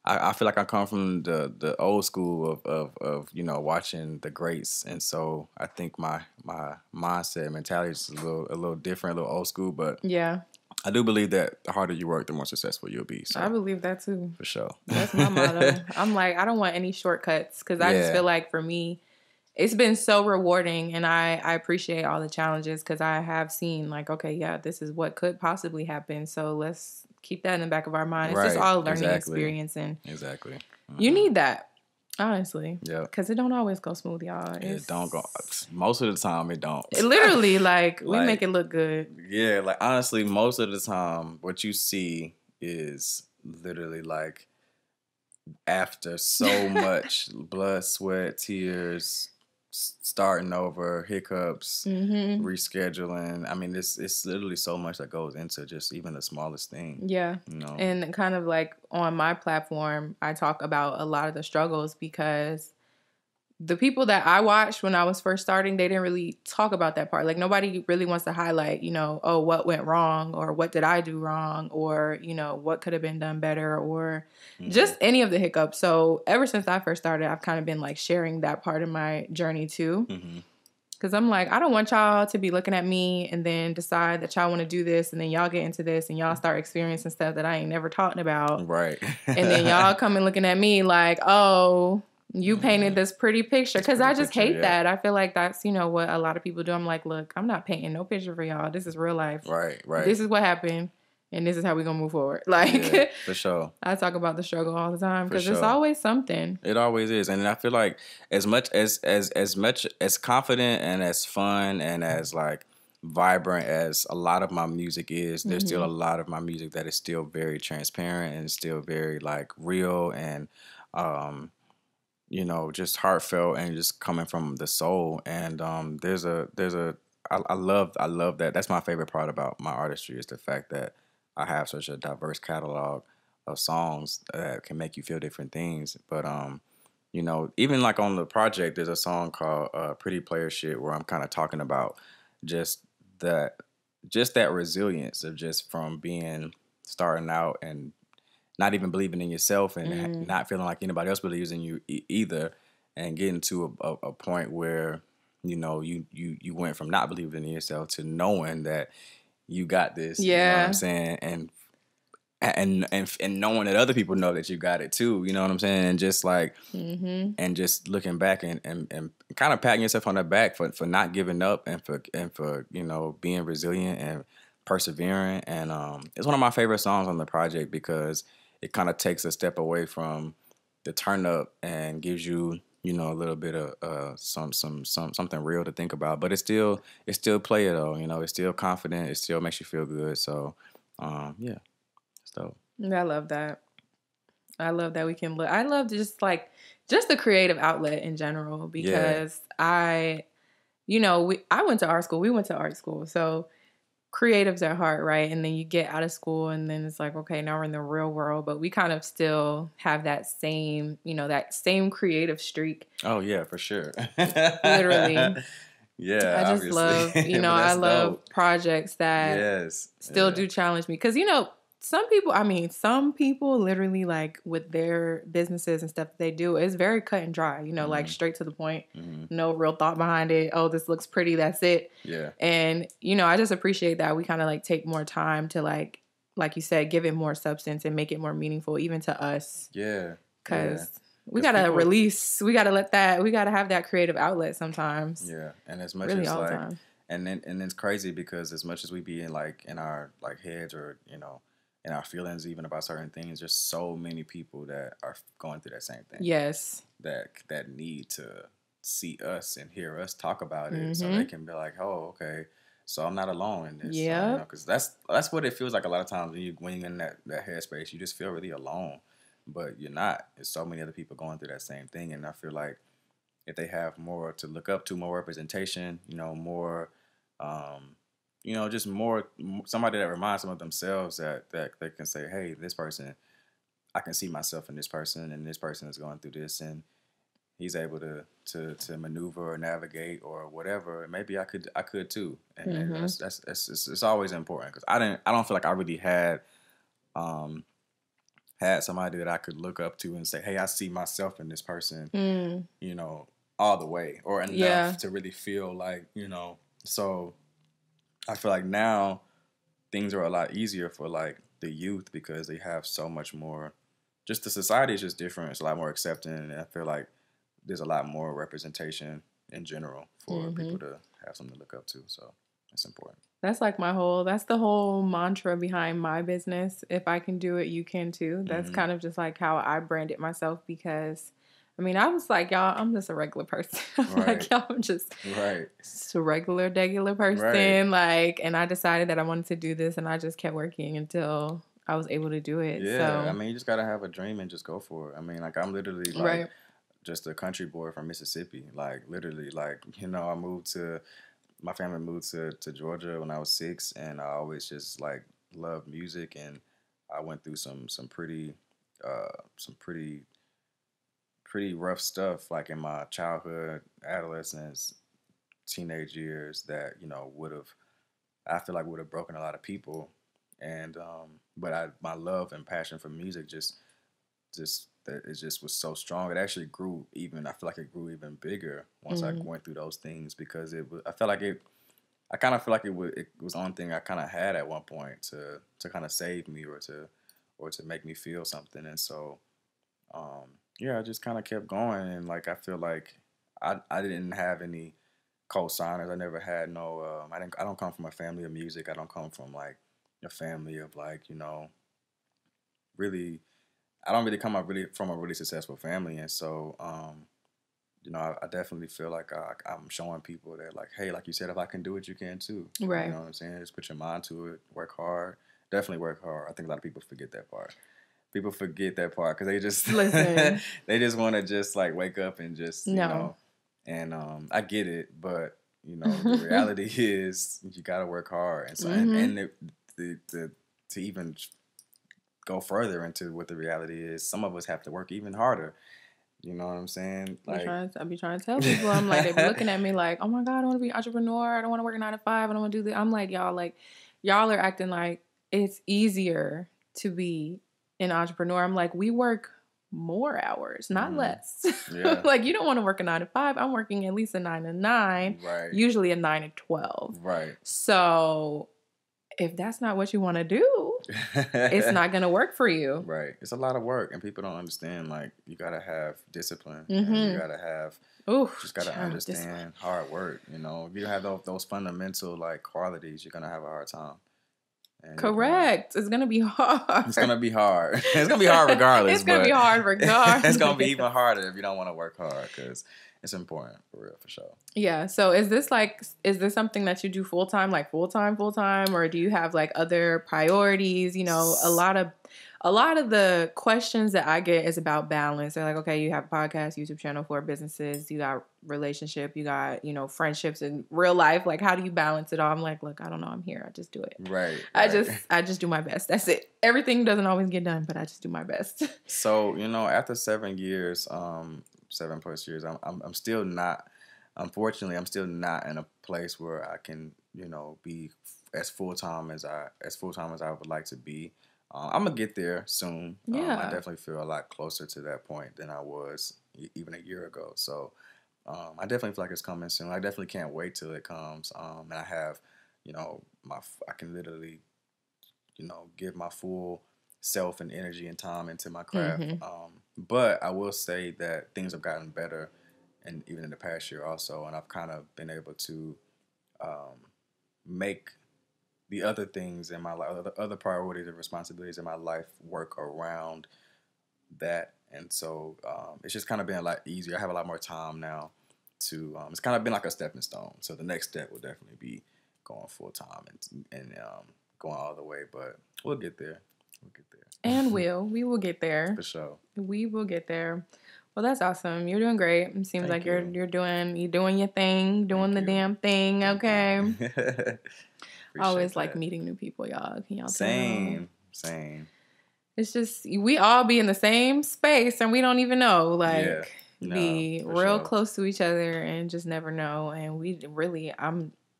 I feel like I come from the old school of you know, watching the greats, and so I think my mindset and mentality is a little different, a little old school, but yeah, I do believe that the harder you work, the more successful you'll be. So I believe that too, for sure. That's my motto. I'm like, I don't want any shortcuts, because I just feel like for me, it's been so rewarding, and I appreciate all the challenges, because I have seen like, okay, yeah, this is what could possibly happen, so let's keep that in the back of our mind. It's just all a learning experience, and you need that, honestly. Yeah, because it don't always go smooth, y'all. It don't go most of the time. It don't. It literally, like we make it look good. Yeah, like honestly, most of the time, what you see is literally like after so much blood, sweat, tears, starting over, hiccups, rescheduling. I mean, it's literally so much that goes into just even the smallest thing. Yeah. You know? And kind of like on my platform, I talk about a lot of the struggles, because the people that I watched when I was first starting, they didn't really talk about that part. Like nobody really wants to highlight, you know, oh, what went wrong, or what did I do wrong, or, you know, what could have been done better, or just any of the hiccups. So ever since I first started, I've kind of been like sharing that part of my journey too. Because I'm like, I don't want y'all to be looking at me and then decide that y'all want to do this, and then y'all get into this and y'all start experiencing stuff that I ain't never talking about. Right. And then y'all come and looking at me like, oh, you painted this pretty picture, because I just hate that. I feel like that's, you know, what a lot of people do. I'm like, look, I'm not painting no picture for y'all. This is real life. Right, right. This is what happened, and this is how we're going to move forward. Like, yeah, for sure. I talk about the struggle all the time, because it's always something. It always is. And I feel like as much as confident and as fun and as like vibrant as a lot of my music is, there's still a lot of my music that is still very transparent and still very like real and, you know, just heartfelt and just coming from the soul. And I love that. That's my favorite part about my artistry, is the fact that I have such a diverse catalog of songs that can make you feel different things. But you know, even like on the project, there's a song called Pretty Player Shit, where I'm kind of talking about just that resilience of just from starting out and not even believing in yourself and not feeling like anybody else believes in you either, and getting to a point where, you know, you went from not believing in yourself to knowing that you got this. Yeah. You know what I'm saying? And knowing that other people know that you got it too, you know what I'm saying? And just like and just looking back and kind of patting yourself on the back for not giving up and for, you know, being resilient and persevering. And it's one of my favorite songs on the project, because it kind of takes a step away from the turn up and gives you, you know, a little bit of something real to think about. But it's still playable, you know. It's still confident. It still makes you feel good. So, yeah, it's dope. I love that. I love that we can look. I love just the creative outlet in general, because you know, I went to art school. We went to art school, so. Creatives at heart, right? And then you get out of school, and then it's like, okay, now we're in the real world, but we kind of still have that same, you know, that same creative streak. Oh yeah, for sure. Literally. Yeah, I just obviously love, you know, I love projects that still do challenge me, because, you know, some people literally, like with their businesses and stuff they do, it's very cut and dry, you know, like straight to the point, no real thought behind it. Oh, this looks pretty. That's it. Yeah. And, you know, I just appreciate that we kind of like take more time to like you said, give it more substance and make it more meaningful, even to us. Yeah. Cause we got to release, we got to have that creative outlet sometimes. Yeah. And as much as like, and it's crazy, because as much as we be in like, in our like heads, or, you know, and our feelings even about certain things, there's so many people that are going through that same thing. Yes. That need to see us and hear us talk about it, so they can be like, oh, okay, so I'm not alone in this. Yeah. You know, because that's what it feels like a lot of times when you're in that headspace. You just feel really alone, but you're not. There's so many other people going through that same thing, and I feel like if they have more to look up to, more representation, you know, more... you know, just more somebody that reminds them of themselves, that they can say, hey, this person, I can see myself in this person, and this person is going through this, and he's able to maneuver or navigate or whatever. Maybe I could too. And, mm-hmm. and that's always important because I don't feel like I really had somebody that I could look up to and say, hey, I see myself in this person, you know, all the way or enough to really feel like, you know, so I feel like now things are a lot easier for like the youth because they have so much more, just the society is just different. It's a lot more accepting. And I feel like there's a lot more representation in general for people to have something to look up to. So that's important. That's like that's the whole mantra behind my business. If I can do it, you can too. That's kind of just like how I branded myself because, I mean, I was like, y'all, I'm just a regular person. Like, y'all, I'm just a regular person. Like, and I decided that I wanted to do this and I just kept working until I was able to do it. Yeah. So. I mean, you just got to have a dream and just go for it. I mean, like, I'm literally like, just a country boy from Mississippi. Like, literally, like, you know, I moved to, my family moved to Georgia when I was 6, and I always just, like, loved music, and I went through some pretty rough stuff, like, in my childhood, adolescence, teenage years that, you know, I feel like would have broken a lot of people, and, but my love and passion for music just was so strong. It actually grew even, I feel like it grew even bigger once I went through those things because I kind of feel like it was the only thing I kind of had at one point to kind of save me or to make me feel something. And so, I just kind of kept going. And like, I feel like I didn't have any co-signers. I never had I don't come from a family of music. I don't come from like a family of like, you know, really, I don't really come up really from a really successful family. And so, you know, I definitely feel like I'm showing people that like, hey, like you said, if I can do it, you can too. Right. You know what I'm saying? Just put your mind to it. Work hard. Definitely work hard. I think a lot of people forget that part. People forget that part because they just they just want to just like wake up and just, you know. And I get it. But, you know, the reality is you got to work hard. And so to even go further into what the reality is, some of us have to work even harder. You know what I'm saying? Like, I be trying to tell people. I'm like, they're looking at me like, oh my God, I want to be an entrepreneur. I don't want to work 9 to 5. I don't want to do this. I'm like, y'all are acting like it's easier to be an entrepreneur. I'm like, we work more hours, not less. Yeah. Like, you don't want to work a 9 to 5. I'm working at least a 9 to 9, usually a 9 to 12. Right. So if that's not what you want to do, it's not going to work for you. Right. It's a lot of work, and people don't understand, like, you got to have discipline. Mm-hmm. And you got to have, just got to understand discipline. Hard work, you know. If you have those fundamental, like, qualities, you're going to have a hard time. And correct. It's going to be hard. It's going to be hard. It's going to be hard regardless. It's going to be hard regardless. It's going to be even harder if you don't want to work hard because it's important for real, for sure. Yeah. So is this something that you do full time, or do you have like other priorities? You know, a lot of the questions that I get is about balance. They're like, okay, you have a podcast, YouTube channel, 4 businesses, you got relationship, you got, you know, friendships in real life. Like, how do you balance it all? I'm like, look, I don't know. I'm here. I just do it. Right. I just do my best. That's it. Everything doesn't always get done, but I just do my best. So, you know, after 7 years, 7+ years, I'm still not, unfortunately, I'm still not in a place where I can, you know, be as full time as I would like to be. I'm gonna get there soon. Yeah. I definitely feel a lot closer to that point than I was even a year ago. So I definitely feel like it's coming soon. I definitely can't wait till it comes. And I have, you know, I can literally, you know, give my full self and energy and time into my craft. Mm-hmm. But I will say that things have gotten better, and even in the past year also, and I've kind of been able to make the other things in my life, the other priorities and responsibilities in my life work around that. And so it's just kind of been a lot easier. I have a lot more time now to, it's kind of been like a stepping stone. So the next step will definitely be going full time and going all the way, but we'll get there. We'll get there. And we will get there. For sure. We will get there. Well, that's awesome. You're doing great. It seems like you're doing your thing, doing the damn thing. Okay. Always like meeting new people, y'all. Can y'all same. It's just, we all be in the same space and we don't even know. Like, be real close to each other and just never know. And we really, I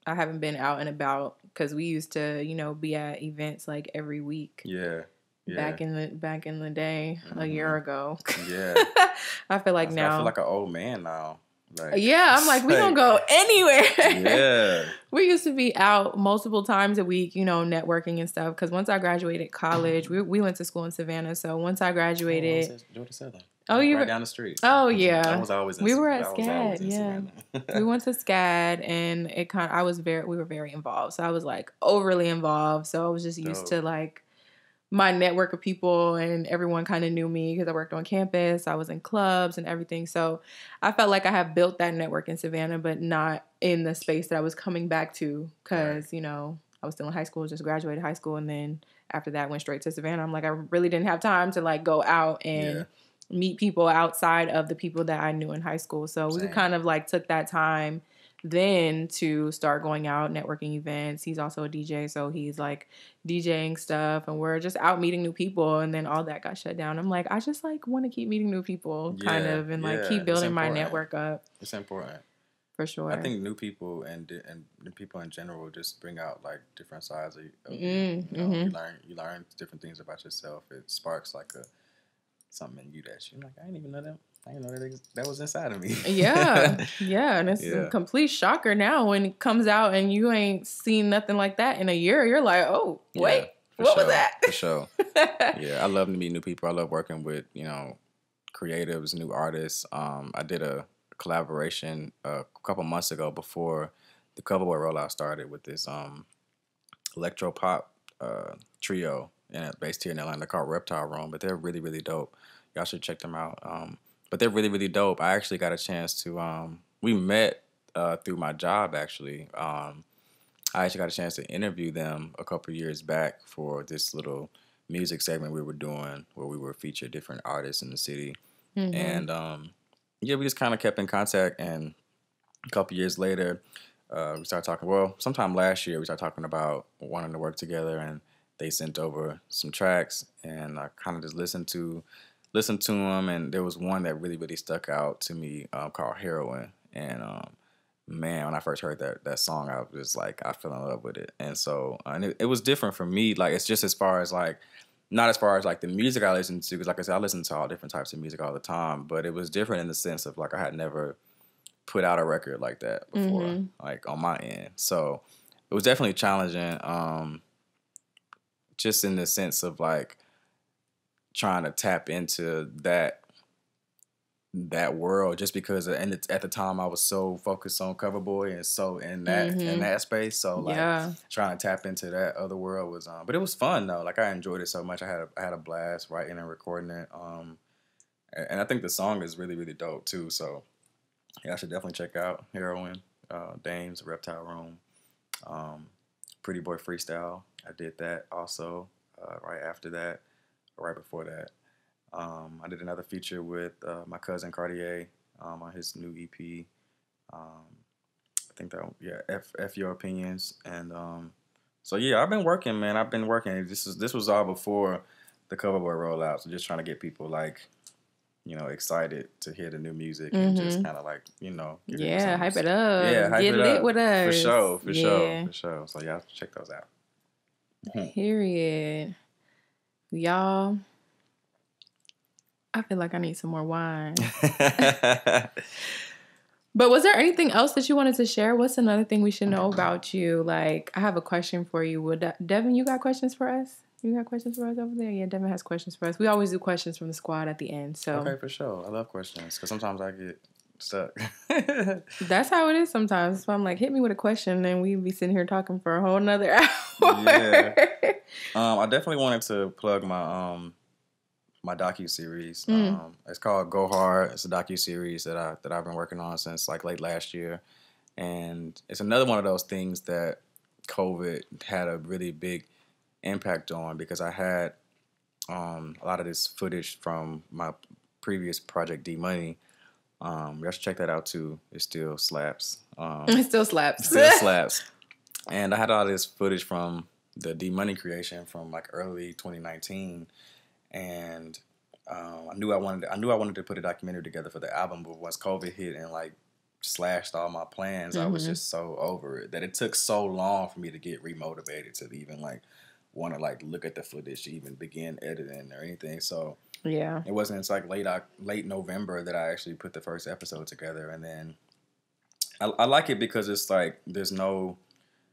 haven't been out and about because we used to, you know, be at events like every week. Yeah. Yeah. Back in the day, a year ago. Yeah. I feel like an old man now. Like, yeah, I'm like, we don't go anywhere. Yeah. We used to be out multiple times a week, you know, networking and stuff. Because once I graduated college, we went to school in Savannah. So once I graduated, right down the street. Oh yeah, we were at SCAD. Yeah, we went to SCAD, and it kind of we were very involved. So I was like overly involved. So I was just used to like my network of people, and everyone kind of knew me because I worked on campus. I was in clubs and everything. So I felt like I have built that network in Savannah, but not in the space that I was coming back to because, you know, I was still in high school, just graduated high school. And then after that, went straight to Savannah. I'm like, I really didn't have time to like go out and meet people outside of the people that I knew in high school. So we kind of like took that time then to start going out, networking events. He's also a DJ, so he's like DJing stuff, and we're just out meeting new people. And then all that got shut down. I'm like, I just like want to keep meeting new people, kind of, and like keep building my network up. It's important, for sure. I think new people and people in general just bring out like different sides of you know, you learn different things about yourself. It sparks like something in you that you're like, I didn't even know that. I didn't know that was inside of me. Yeah. Yeah. And it's a complete shocker now when it comes out and you ain't seen nothing like that in a year. You're like, oh, wait, what was that? For sure. Yeah. I love to meet new people. I love working with, you know, creatives, new artists. I did a collaboration a couple months ago before the Cover Boy rollout started with this electro pop trio based here in Atlanta called Reptile Room. But they're really, really dope. Y'all should check them out. But they're really, really dope. I actually got a chance to, we met through my job, actually. I actually got a chance to interview them a couple of years back for this little music segment we were doing where we were featured different artists in the city. And, yeah, we just kind of kept in contact. And a couple of years later, we started talking, well, sometime last year, we started talking about wanting to work together. And they sent over some tracks. And I kind of just listened to them, and there was one that really, really stuck out to me called Heroin. And, man, when I first heard that song, I was like, I fell in love with it. And so it was different for me. Like, it's just as far as, like, not as far as, like, the music I listened to, because, like I said, I listen to all different types of music all the time, but it was different in the sense of, like, I had never put out a record like that before, like, on my end. So it was definitely challenging just in the sense of, like, trying to tap into that world, just because at the time I was so focused on Cover Boy and so in that in that space, so like trying to tap into that other world was but it was fun though. Like I enjoyed it so much. I had a blast writing and recording it, and I think the song is really, really dope too. So yeah, I should definitely check out Heroin, Damez, Reptile Room, Pretty Boy Freestyle. I did that also right after that. Right before that, I did another feature with my cousin Cartier on his new EP. I think that F Your Opinions, and so yeah, I've been working, man. I've been working. This was all before the Cover Boy rollout, so just trying to get people like, you know, excited to hear the new music and just kind of like, you know, hype it up, get lit with us, for sure. So y'all check those out. Period. Y'all, I feel like I need some more wine. But was there anything else that you wanted to share? What's another thing we should know about you? Like, I have a question for you. Devin, you got questions for us? You got questions for us over there? Yeah, Devin has questions for us. We always do questions from the squad at the end. So okay, for sure. I love questions because sometimes I get stuck. That's how it is sometimes. So I'm like, hit me with a question, and we'd be sitting here talking for a whole nother hour. Yeah. I definitely wanted to plug my my docuseries. It's called Go Hard. It's a docuseries that I've been working on since like late last year, and it's another one of those things that COVID had a really big impact on, because I had a lot of this footage from my previous project, D Money. You have to check that out too. It still slaps. It still slaps. Still slaps. And I had all this footage from the D Money creation from like early 2019, and I knew I wanted to put a documentary together for the album, but once COVID hit and like slashed all my plans, I was just so over it that it took so long for me to get remotivated to even like want to like look at the footage, even begin editing or anything. So yeah, it wasn't until like late November that I actually put the first episode together, and then I like it because it's like there's no,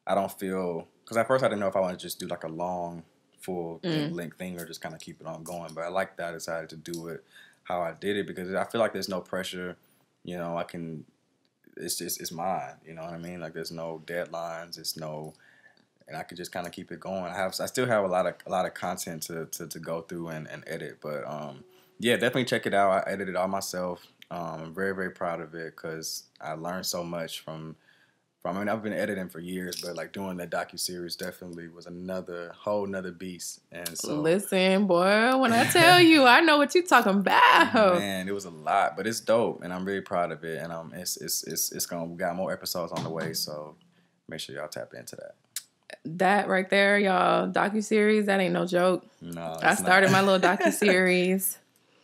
I don't feel, because at first I didn't know if I wanted to just do like a long full length thing or just kind of keep it on going, but I like that I decided to do it how I did it because I feel like there's no pressure, you know. I can, it's just, it's mine, you know what I mean? Like there's no deadlines, it's no, and I could just kind of keep it going. I still have a lot of content to go through and edit, but yeah, definitely check it out. I edited all myself. I'm very, very proud of it because I learned so much from. I mean, I've been editing for years, but like doing that docuseries definitely was another beast. And so, listen, boy, when I tell you, I know what you're talking about. Man, it was a lot, but it's dope, and I'm really proud of it. And it's gonna, we got more episodes on the way, so make sure y'all tap into that. That right there, y'all, docuseries, that ain't no joke. No, I started my little docuseries.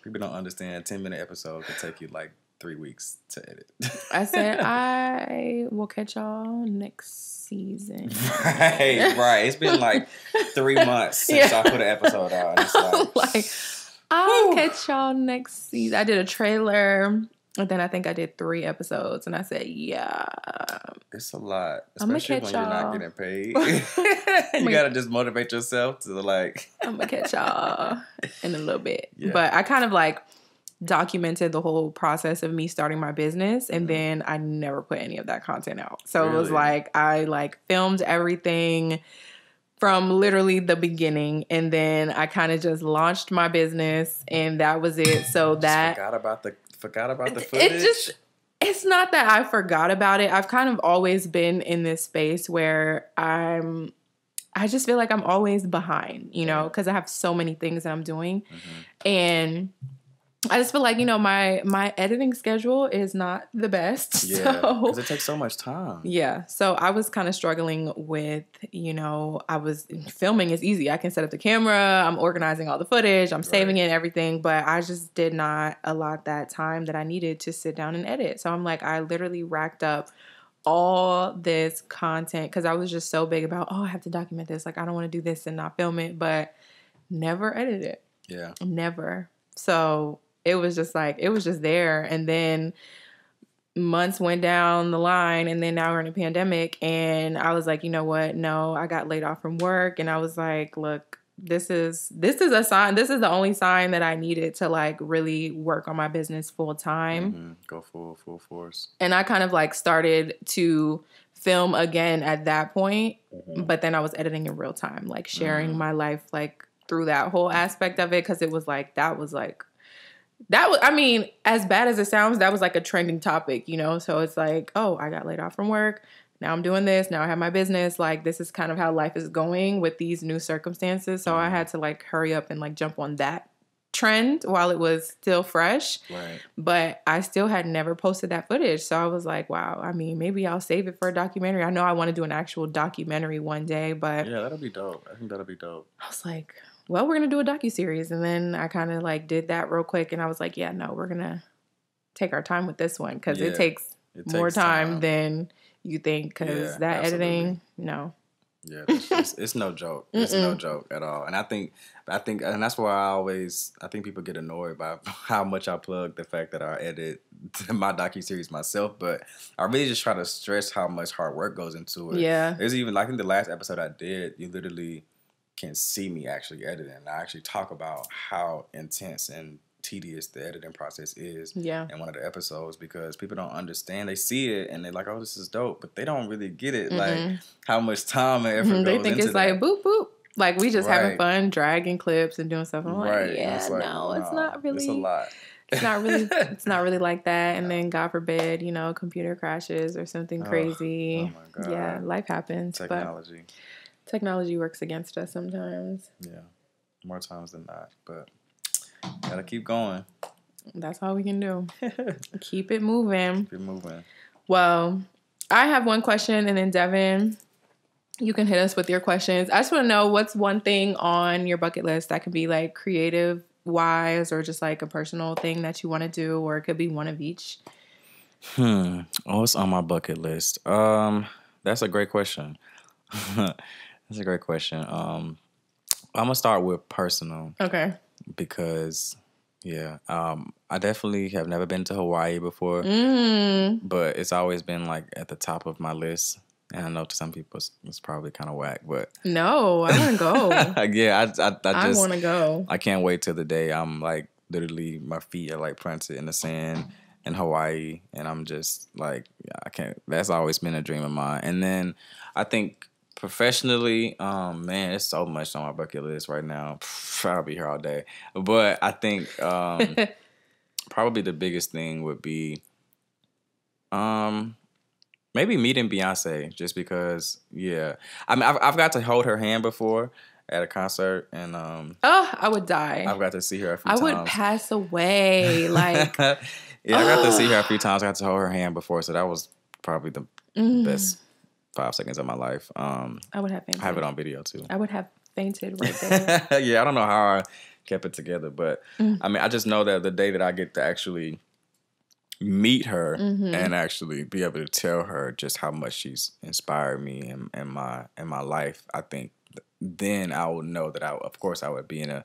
People don't understand. A 10-minute episode could take you like 3 weeks to edit. I said I will catch y'all next season. Right. It's been like 3 months since I put an episode out. And it's like I'll catch y'all next season. I did a trailer, and then I think I did 3 episodes, and I said, yeah. It's a lot. Especially when you're not getting paid. You gotta just motivate yourself to like I'm gonna catch y'all in a little bit. Yeah. But I kind of like documented the whole process of me starting my business, and then I never put any of that content out. So really? It was like I like filmed everything from literally the beginning, and then I kind of just launched my business, and that was it. So that forgot about the footage. It's not that I forgot about it. I've kind of always been in this space where I just feel like I'm always behind, you know, because I have so many things that I'm doing. And I just feel like, you know, my editing schedule is not the best. Yeah, because it takes so much time. Yeah. So I was kind of struggling with, you know, I was filming is easy. I can set up the camera. I'm organizing all the footage. I'm saving it and everything. But I just did not allot that time that I needed to sit down and edit. So I'm like, I literally racked up all this content because I was just so big about, oh, I have to document this. Like, I don't want to do this and not film it. But never edit it. Yeah. Never. So it was just like, it was just there. And then months went down the line, and then now we're in a pandemic, and I was like, you know what? No, I got laid off from work, and I was like, look, this is a sign. This is the only sign that I needed to like really work on my business full time. Go full force. And I kind of like started to film again at that point, but then I was editing in real time, like sharing my life, like through that whole aspect of it. 'Cause it was like, that was, I mean, as bad as it sounds, that was like a trending topic, you know? So it's like, oh, I got laid off from work. Now I'm doing this. Now I have my business. Like, this is kind of how life is going with these new circumstances. So I had to like hurry up and like jump on that trend while it was still fresh. Right. But I still had never posted that footage. So I was like, wow, I mean, maybe I'll save it for a documentary. I know I want to do an actual documentary one day, but yeah, that'll be dope. I think that'll be dope. I was like, well, we're going to do a docuseries. And then I kind of like did that real quick. And I was like, yeah, no, we're going to take our time with this one because it takes more time than you think because that editing, no. Yeah, it's no joke. It's no joke at all. And I think, and that's why I think people get annoyed by how much I plug the fact that I edit my docuseries myself. But I really just try to stress how much hard work goes into it. Yeah. There's even, like in the last episode I did, you literally can see me actually editing. I actually talk about how intense and tedious the editing process is in one of the episodes because people don't understand. They see it and they're like, oh, this is dope, but they don't really get it, like how much time and effort goes into it. They think it's that. Like boop, boop. Like we just having fun, dragging clips and doing stuff. I'm like, yeah, it's like, no, it's not really. It's a lot. It's not really like that. And then, God forbid, you know, computer crashes or something crazy. Oh my God. Yeah, life happens. Technology. But technology works against us sometimes. Yeah, more times than not, but gotta keep going. That's all we can do. Keep it moving. Keep it moving. Well, I have one question, and then Devin, you can hit us with your questions. I just want to know, what's one thing on your bucket list that could be like creative wise or just like a personal thing that you want to do, or it could be one of each? Oh, it's on my bucket list. That's a great question. That's a great question. I'm gonna start with personal. Okay. Because yeah, I definitely have never been to Hawaii before, but it's always been like at the top of my list. And I know to some people it's probably kind of whack, but no, I want to go. Yeah, I just want to go. I can't wait till the day I'm like literally my feet are like planted in the sand in Hawaii, and I'm just like I can't. That's always been a dream of mine. And then I think professionally, man, it's so much on my bucket list right now. I'll be here all day. But I think probably the biggest thing would be maybe meeting Beyonce, just because, yeah. I mean, I've got to hold her hand before at a concert, and oh, I would die. I've got to see her a few times. I would pass away. Like, yeah, I got to see her a few times. I got to hold her hand before, so that was probably the best 5 seconds of my life. I would have fainted. I have it on video too. I would have fainted right there. Yeah, I don't know how I kept it together, but I mean, I just know that the day that I get to actually meet her and actually be able to tell her just how much she's inspired me in my life, I think then I will know that I would be in a,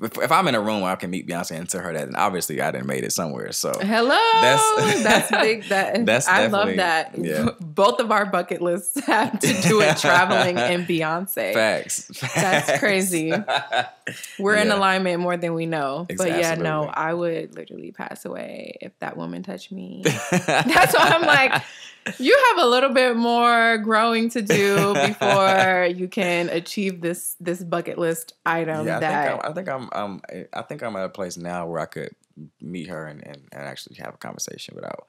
if I'm in a room where I can meet Beyonce and tell her that, then obviously I done made it somewhere. So hello, that's big. That's I love that. Yeah. Both of our bucket lists have to do with traveling and Beyonce. Facts. That's crazy. We're in alignment more than we know. Exactly. But yeah, no, I would literally pass away if that woman touched me. That's why I'm like, you have a little bit more growing to do before you can achieve this bucket list item. Yeah, I think I'm at a place now where I could meet her and actually have a conversation without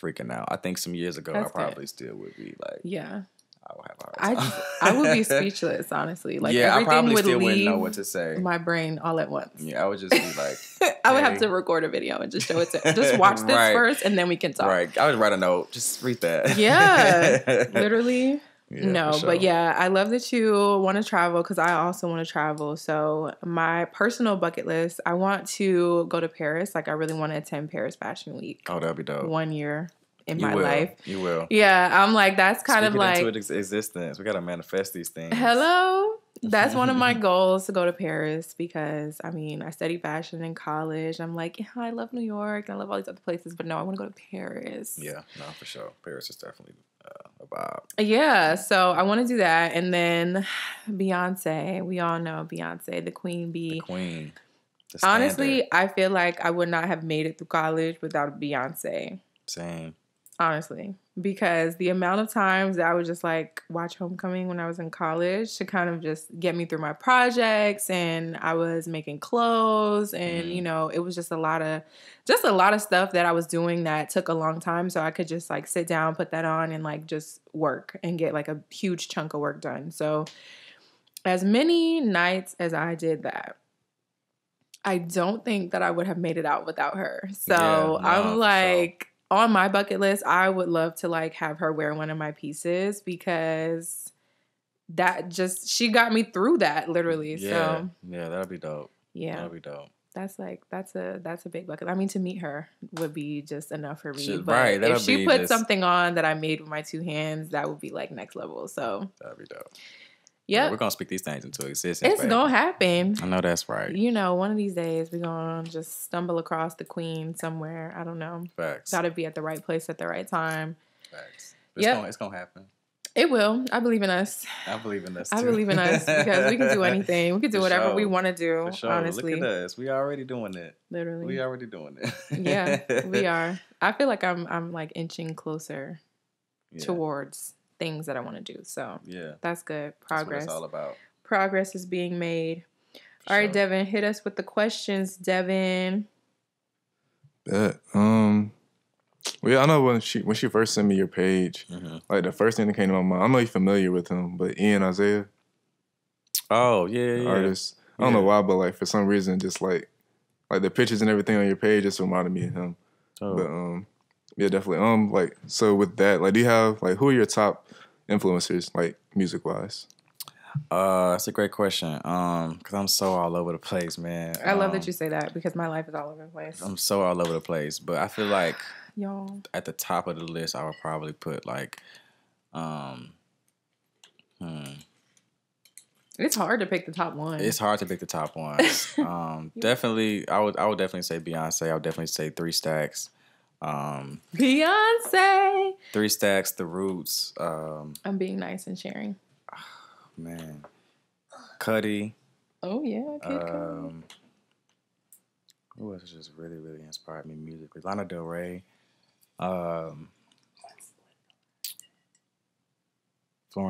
freaking out. I think some years ago I probably still would be like, yeah, I would have a hard time. I would be speechless, honestly. Like, yeah, everything I probably would still wouldn't know what to say. My brain all at once. Yeah, I would just be like, hey. I would have to record a video and just show it to. Just watch this first, and then we can talk. Right. I would write a note. Just read that. Yeah, literally. Yeah, no, sure. But yeah, I love that you want to travel because I also want to travel. So my personal bucket list, I want to go to Paris. Like, I really want to attend Paris Fashion Week. Oh, that'd be dope. 1 year. In my life. You will. Yeah. I'm like, that's kind of like... Speaking into existence. We got to manifest these things. Hello. That's one of my goals, to go to Paris, because, I mean, I studied fashion in college. I'm like, yeah, I love New York. And I love all these other places. But no, I want to go to Paris. Yeah. No, for sure. Paris is definitely a vibe. Yeah. So I want to do that. And then Beyonce. We all know Beyonce, the queen bee. The queen. The standard. Honestly, I feel like I would not have made it through college without Beyonce. Same. Honestly, because the amount of times that I would just like watch Homecoming when I was in college to kind of just get me through my projects, and I was making clothes, and you know, it was just a lot of stuff that I was doing that took a long time, so I could just like sit down, put that on, and like just work and get like a huge chunk of work done. So as many nights as I did that, I don't think that I would have made it out without her. So yeah, no, I'm like, on my bucket list, I would love to like have her wear one of my pieces, because that just, she got me through that literally. Yeah, so yeah, that'd be dope. Yeah, that'd be dope. That's like, that's a big bucket. I mean, to meet her would be just enough for me. But if she put something on that I made with my two hands, that would be like next level. So that'd be dope. Yeah, we're gonna speak these things into existence. It's gonna happen. I know that's right. You know, one of these days we're gonna just stumble across the queen somewhere. I don't know. Facts. Gotta be at the right place at the right time. Facts. It's gonna happen. It will. I believe in us. I believe in us too. I believe in us, because we can do anything. We can do whatever we want to do. For sure. Honestly, look at us. We already doing it. Literally, we already doing it. Yeah, we are. I feel like I'm like inching closer towards things that I want to do. So yeah, that's good. Progress. That's what it's all about. Progress is being made. For all right, Devin, hit us with the questions, Devin. Well, yeah, I know when she first sent me your page, like the first thing that came to my mind, I'm not even familiar with him, but Ian Isaiah. Oh yeah. Artist. I don't know why, but like for some reason, just like the pictures and everything on your page just reminded me of him. Oh. But yeah, definitely. Like, so with that, like, do you have, like, who are your top influencers, like, music-wise? That's a great question. Because I'm so all over the place, man. I love that you say that because my life is all over the place. I'm so all over the place, but I feel like y'all at the top of the list, I would probably put like, It's hard to pick the top one. It's hard to pick the top ones. Definitely, I would definitely say Beyonce. I would definitely say Three Stacks. Beyonce. Three Stacks, The Roots. I'm being nice and sharing. Man, Cudi. Oh yeah, Kid Cudi. Who else just really, really inspired me musically? Lana Del Rey. Florence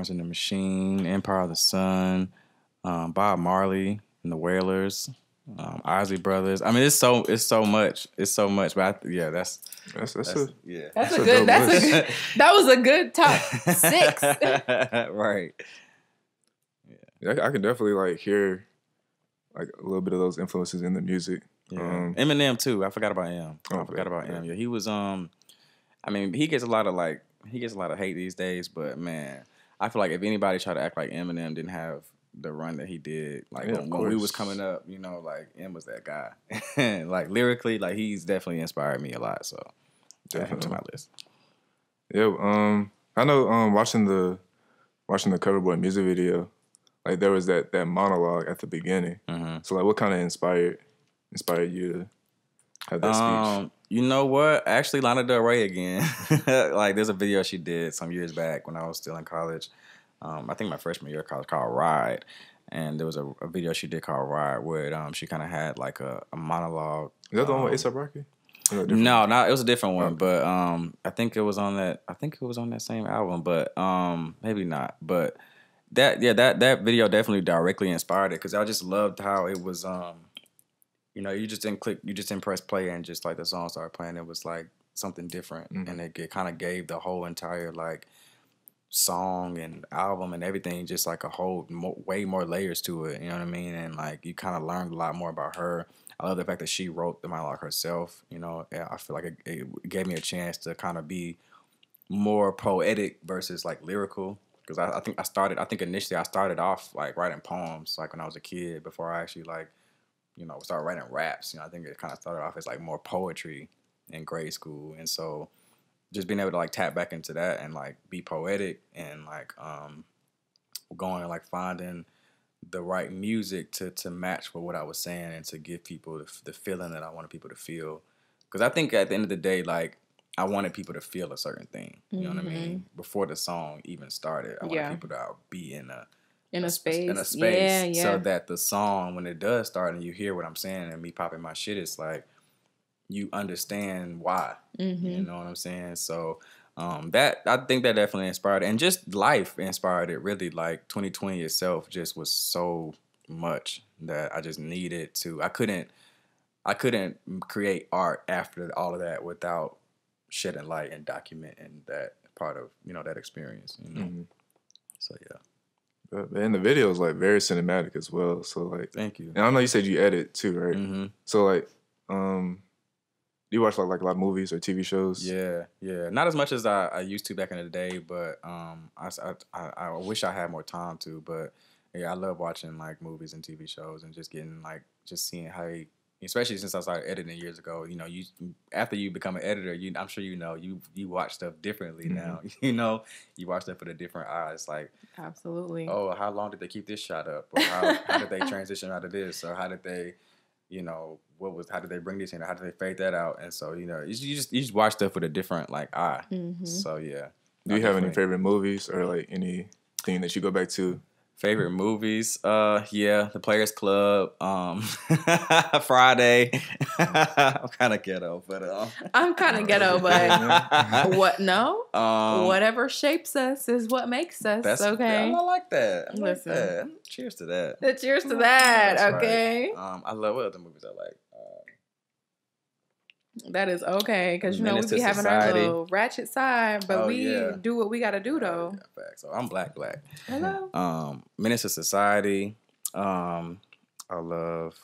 and the Machine, Empire of the Sun, Bob Marley and the Wailers, Ozzy Brothers. I mean, it's so much. But yeah, that's a good. That was a good top six. Right. Yeah, I can definitely like hear like a little bit of those influences in the music. Yeah. Eminem too. I forgot about him. I forgot about him. Yeah, he was. I mean, he gets a lot of hate these days, but man. I feel like if anybody tried to act like Eminem didn't have the run that he did, like when we was coming up, you know, like M was that guy. Like lyrically, like he's definitely inspired me a lot. So definitely to my list. Yeah, I know watching the Cover Boy music video, like there was that monologue at the beginning. Mm-hmm. So like, what kind of inspired you to have that speech? You know what? Actually, Lana Del Rey again. Like, there's a video she did some years back when I was still in college. I think my freshman year of college, called Ride. And there was a video she did called Ride where she kind of had, like, a monologue. Is that the one with A$AP Rocky? No, it was a different one. But I think it was on that same album. But maybe not. But that video definitely directly inspired it because I just loved how it was you know, you just didn't press play and just like the song started playing. It was like something different. Mm-hmm. And it kind of gave the whole entire like song and album and everything just like a whole way more layers to it. You know what I mean? And like you kind of learned a lot more about her. I love the fact that she wrote the monologue herself. You know, I feel like it gave me a chance to kind of be more poetic versus like lyrical. Because I think initially I started off like writing poems like when I was a kid before I actually like, you know, start writing raps. You know, I think it kind of started off as like more poetry in grade school, and so just being able to like tap back into that and like be poetic and like going and like finding the right music to match with what I was saying and to give people the feeling that I wanted people to feel. Because I think at the end of the day, like I wanted people to feel a certain thing. You know what I mean? Before the song even started, I wanted people to be in a space, yeah. So that the song, when it does start and you hear what I'm saying and me popping my shit, it's like you understand why. Mm-hmm. You know what I'm saying? So that I think that definitely inspired it. And just life inspired it, really. Like 2020 itself just was so much that I just needed to. I couldn't create art after all of that without shedding light and documenting that part of, you know, that experience. You know? Mm-hmm. So yeah. And the video is like very cinematic as well. So like, thank you. And I know you said you edit too, right? Mm-hmm. So like, do you watch like a lot of movies or TV shows? Yeah. Not as much as I used to back in the day, but I wish I had more time to. But yeah, I love watching like movies and TV shows and just getting like just seeing how. Especially since I started editing years ago, you know, after you become an editor, I'm sure you know you watch stuff differently now. You know, you watch stuff with a different eye. It's like, absolutely. Oh, how long did they keep this shot up? Or how did they transition out of this? Or how did they, you know, how did they bring this in? Or how did they fade that out? And so, you know, you just watch stuff with a different like eye. Mm-hmm. So yeah. Do you have any favorite movies or like anything that you go back to? Favorite movies, yeah, The Players Club, Friday. I'm kind of ghetto, but what? No, whatever shapes us is what makes us. That's okay. I like that. Listen, cheers to that. Cheers to that. That's okay. Right. I love what other movies I like. That is okay, because you know we be having our little ratchet side, but we do what we gotta do though. Yeah, so I'm black. Hello. Menace to Society. I love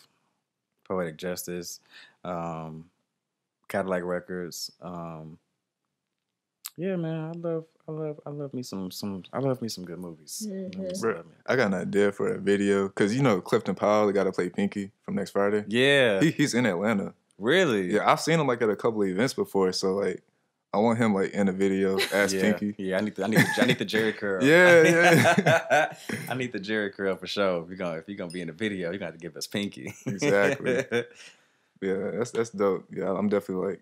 Poetic Justice. Cadillac Records. Yeah, man, I love I love me some good movies. Mm-hmm. Bro, I got an idea for a video because you know Clifton Powell, the guy that played Pinky from Next Friday. Yeah, he's in Atlanta. Really? Yeah, I've seen him like at a couple of events before. So like, I want him like in a video as Pinky. Yeah, I need the Jerry curl. yeah. I need the Jerry curl for sure. If you're gonna be in the video, you're gonna have to give us Pinky. Exactly. Yeah, that's dope. Yeah, I'm definitely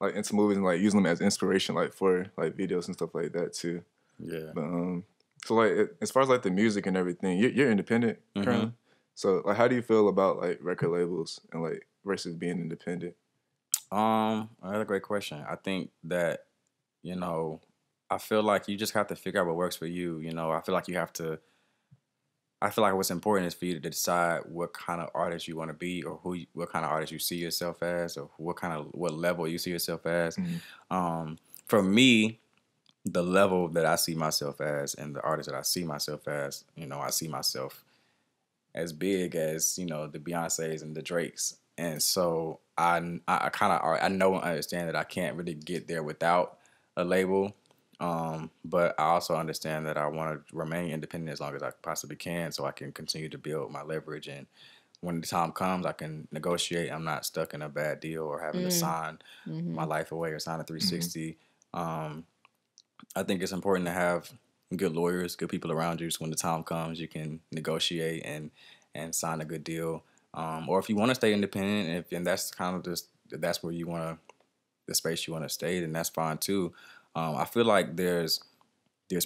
like into movies and like using them as inspiration, like for like videos and stuff like that too. Yeah. But, so like as far as like the music and everything, you're independent currently. Mm-hmm. So like, how do you feel about like record labels and like versus being independent? That's a great question. I think that I feel like you just have to figure out what works for you. I feel like what's important is for you to decide what kind of artist you want to be, or what kind of artist you see yourself as, or what level you see yourself as. Mm-hmm. For me, the level that I see myself as and the artist that I see myself as, I see myself as big as, the Beyoncés and the Drakes. And so I know and understand that I can't really get there without a label. But I also understand that I want to remain independent as long as I possibly can, so I can continue to build my leverage. And when the time comes, I can negotiate. I'm not stuck in a bad deal or having to sign my life away or sign a 360. I think it's important to have good lawyers, good people around you, so when the time comes, you can negotiate and sign a good deal. Or if you want to stay independent, and that's kind of just that's where you want to, the space you want to stay, then that's fine too. I feel like there's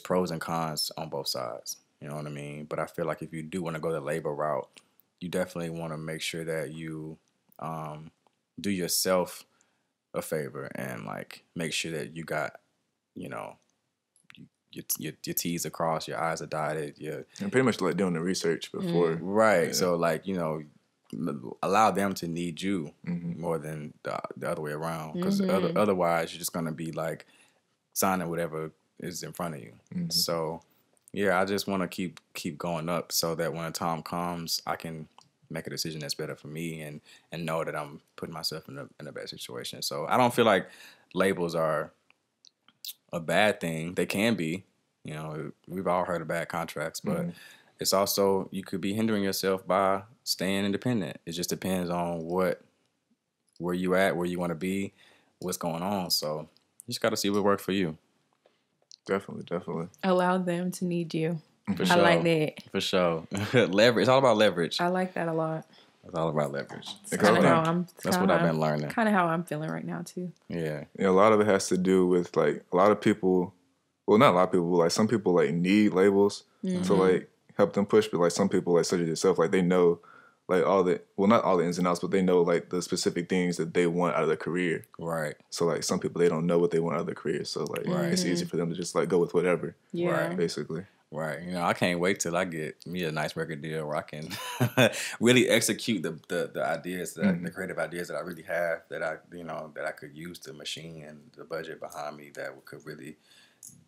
pros and cons on both sides. You know what I mean? But I feel like if you do want to go the labor route, you definitely want to make sure that you do yourself a favor and like make sure that you got, your T's are crossed, your I's are dotted. And pretty much like doing the research before. Right. Yeah. So like, allow them to need you more than the other way around. Because otherwise you're just going to be like, signing whatever is in front of you. So, yeah, I just want to keep going up so that when the time comes, I can make a decision that's better for me and know that I'm putting myself in a bad situation. So I don't feel like labels are a bad thing. They can be. We've all heard of bad contracts, but it's also you could be hindering yourself by staying independent. It just depends on where you at, where you want to be, what's going on. So you just got to see what works for you. Definitely. Allow them to need you. For sure. I like that. For sure. Leverage. It's all about leverage. I like that a lot. It's all about leverage. That's what I've been learning. Kind of how I'm feeling right now, too. Yeah. A lot of it has to do with, like, a lot of people, well, not a lot of people, like, some people, like, need labels to, like, help them push. But, like, some people, like, such as yourself, like, they know, like, all the, well, not all the ins and outs, but they know, like, the specific things that they want out of their career. Right. So, like, some people, they don't know what they want out of their career. So, like, it's easy for them to just, like, go with whatever. Yeah. Right. Basically. Right. I can't wait till I get me a nice record deal where I can really execute the ideas, the creative ideas that I really have, that I could use the machine and the budget behind me that could really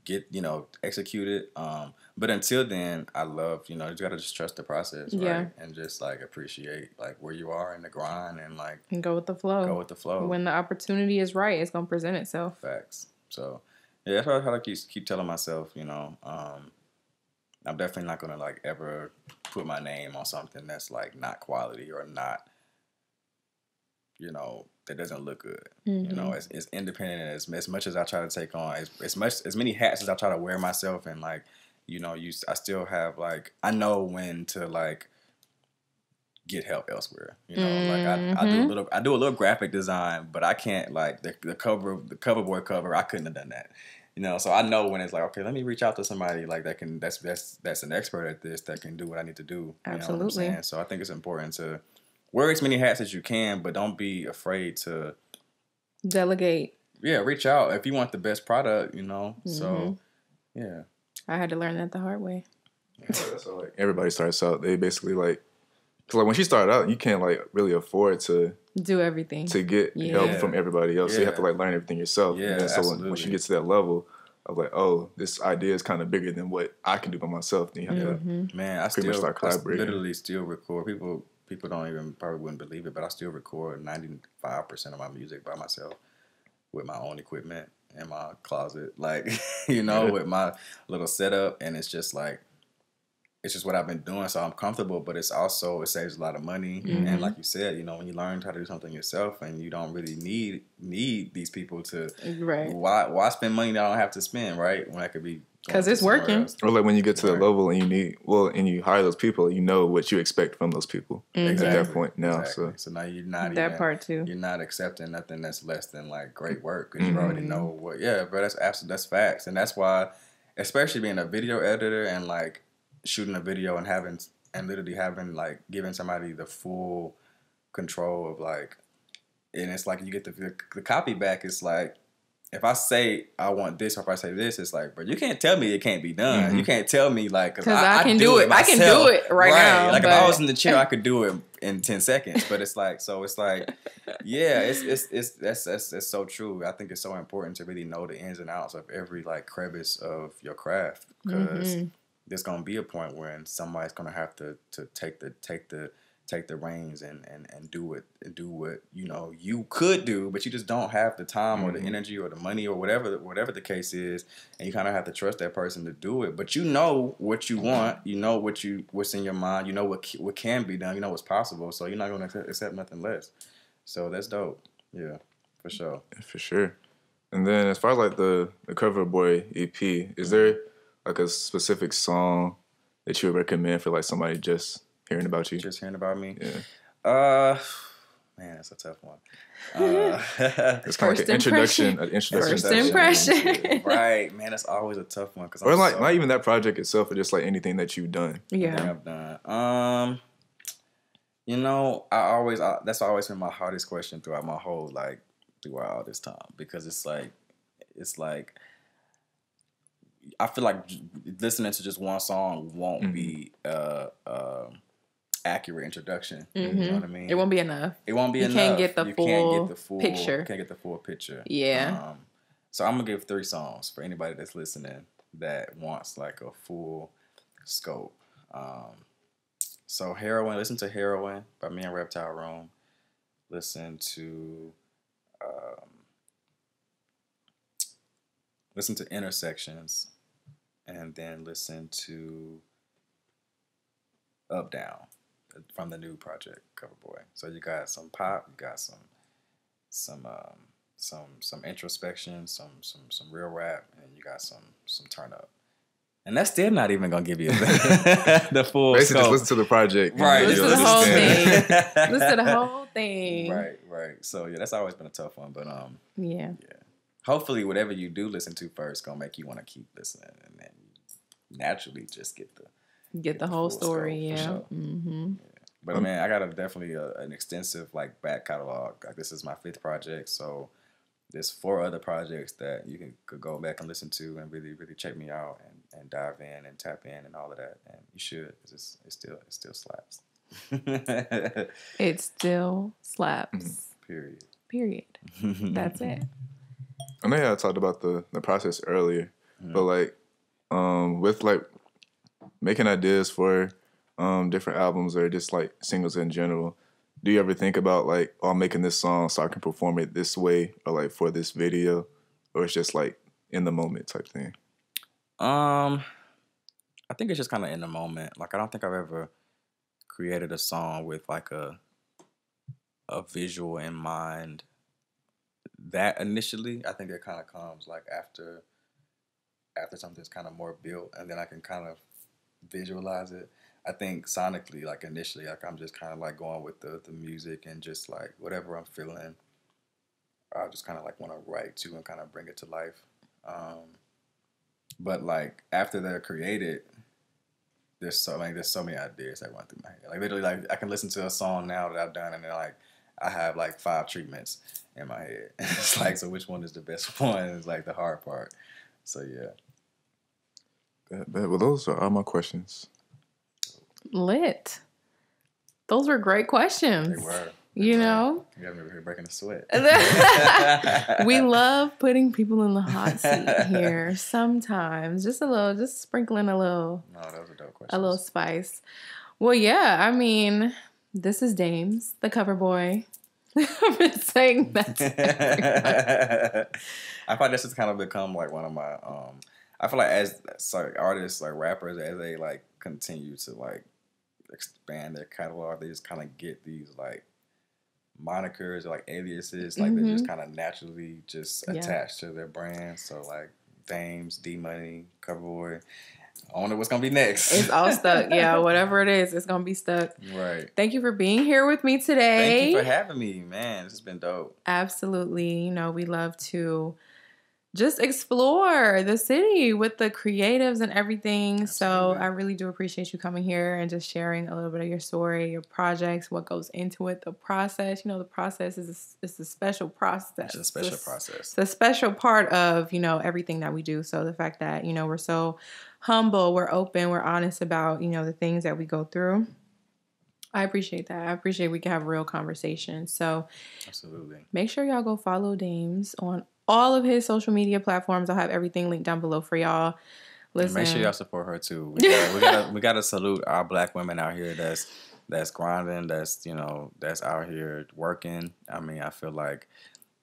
get, executed. But until then, I love, you got to just trust the process, right? Yeah. And just, like, appreciate, like, where you are in the grind and, like... And go with the flow. When the opportunity is right, it's going to present itself. Facts. So, yeah, that's how I keep telling myself, I'm definitely not going to, like, ever put my name on something that's, like, not quality or not, that doesn't look good. It's independent, and as much as I try to take on as many hats as I try to wear myself, and like I still have, like, I know when to, like, get help elsewhere. Like I do a little graphic design, but I can't, like, the Cover Boy cover, I couldn't have done that. So I know when it's like, okay, let me reach out to somebody like that's an expert at this, that can do what I need to do. Absolutely. So I think it's important to wear as many hats as you can, but don't be afraid to delegate. Yeah, reach out if you want the best product, So, yeah. I had to learn that the hard way. Yeah, so, like, everybody starts out, they basically, like, because, like, when she started out, you can't, like, really afford to do everything, to get help from everybody else. So you have to, like, learn everything yourself. Yeah, and so when she gets to that level of, like, oh, this idea is kind of bigger than what I can do by myself, then you have to, man, I still start collaborating. I literally still record people. People don't even, probably wouldn't believe it, but I still record 95% of my music by myself with my own equipment. in my closet, like, you know, with my little setup. And it's just like, it's just what I've been doing, so I'm comfortable. But it's also, it saves a lot of money. Mm-hmm. And like you said, you know, when you learn how to do something yourself, and you don't really need these people to, right? Why spend money that I don't have to spend, right? When I could be, because it's working. Else. Or like when you get to the level and you need, well, and you hire those people, you know what you expect from those people at that point now. Exactly. So now you're not that even, part too. You're not accepting nothing that's less than like great work, because you already know what. Yeah, but that's facts, and that's why, especially being a video editor and like. Shooting a video and literally having like giving somebody the full control of like, and it's like you get the copy back. It's like, if I say I want this, or if I say this, it's like, but you can't tell me it can't be done. Mm-hmm. You can't tell me, like, because I can do it. Myself. I can do it right now. Like, but... if I was in the chair, I could do it in 10 seconds. But it's like, so it's like, yeah, it's that's so true. I think it's so important to really know the ins and outs of every like crevice of your craft, because. Mm-hmm. There's gonna be a point when somebody's gonna have to take the reins and do what you know you could do, but you just don't have the time or the energy or the money or whatever the case is, and you kind of have to trust that person to do it. But you know what you want, you know what's in your mind, you know what can be done, you know what's possible. So you're not gonna accept nothing less. So that's dope. Yeah, for sure. For sure. And then as far as like the Cover Boy EP, is there like a specific song that you would recommend for like somebody just hearing about you? Just hearing about me? Yeah. Man, that's a tough one. It's kind of like an introduction. First impression. Right, man, that's always a tough one. Or like, not even that project itself, but just like anything that you've done. Yeah. I've done. You know, that's always been my hardest question throughout all this time, because it's like, I feel like listening to just one song won't be accurate introduction. Mm-hmm. You know what I mean? It won't be enough. It won't be enough. You can't get the full picture. You can't get the full picture. Yeah. So I'm going to give 3 songs for anybody that's listening that wants like a full scope. So Heroin. Listen to Heroin by me and Reptile Room. Listen to Intersections, and then listen to Up Down from the new project Cover Boy. So you got some pop, you got some introspection, some real rap, and you got some turn up. And that's still not even gonna give you the full. Basically, just listen to the project. Right, listen to the whole thing. Listen to the whole thing. Right. So yeah, that's always been a tough one, but yeah. Hopefully, whatever you do listen to first gonna make you want to keep listening, and then naturally just get the whole story. Yeah. Sure. Mm-hmm. Yeah. But man, I got an extensive like back catalog. Like, this is my 5th project, so there's 4 other projects that you could go back and listen to and really really check me out and dive in and tap in and all of that. And you should, because it still slaps. It still slaps. Period. That's it. I know y'all talked about the process earlier, but like with like making ideas for different albums or just like singles in general, do you ever think about like, oh, I'm making this song so I can perform it this way, or like for this video, or it's just like in the moment type thing? I think it's just kind of in the moment. Like, I don't think I've ever created a song with like a visual in mind. That initially, I think it kind of comes like after something's kind of more built, and then I can kind of visualize it. I think sonically, like initially, like I'm just kind of like going with the music and just like whatever I'm feeling, I just kind of like want to write to and kind of bring it to life. But like after they're created, there's so many ideas that run through my head. Like literally, like I can listen to a song now that I've done, and they're like, I have like 5 treatments in my head. It's like, so which one is the best one? It's like the hard part. So yeah. Well, those are all my questions. Lit. Those were great questions. They were. You know? You got me here breaking a sweat. We love putting people in the hot seat here sometimes. Just sprinkling a little. No, those are dope questions. A little spice. Well, yeah, I mean... This is Damez, the Cover Boy. I've been saying that to I find that's just kind of become like one of my I feel like as like artists, like rappers, as they like continue to like expand their catalog, they just kind of get these like monikers or like aliases, like they're just kind of naturally just attached to their brand. So like Damez, D Money, Cover Boy. I don't know what's gonna be next. It's all stuck. Yeah, whatever it is, it's gonna be stuck. Right. Thank you for being here with me today. Thank you for having me, man. This has been dope. Absolutely. You know, we love to just explore the city with the creatives and everything. Absolutely. So I really do appreciate you coming here and just sharing a little bit of your story, your projects, what goes into it, the process. You know, the process is it's a special process. It's a special process. It's a special part of, you know, everything that we do. So the fact that, you know, we're so humble, we're open, we're honest about, you know, the things that we go through. I appreciate that. I appreciate we can have real conversations. So absolutely. Make sure y'all go follow Damez on all of his social media platforms. I'll have everything linked down below for y'all. Listen. And make sure y'all support her too. We gotta salute our Black women out here that's grinding, that's, you know, that's out here working. I mean, I feel like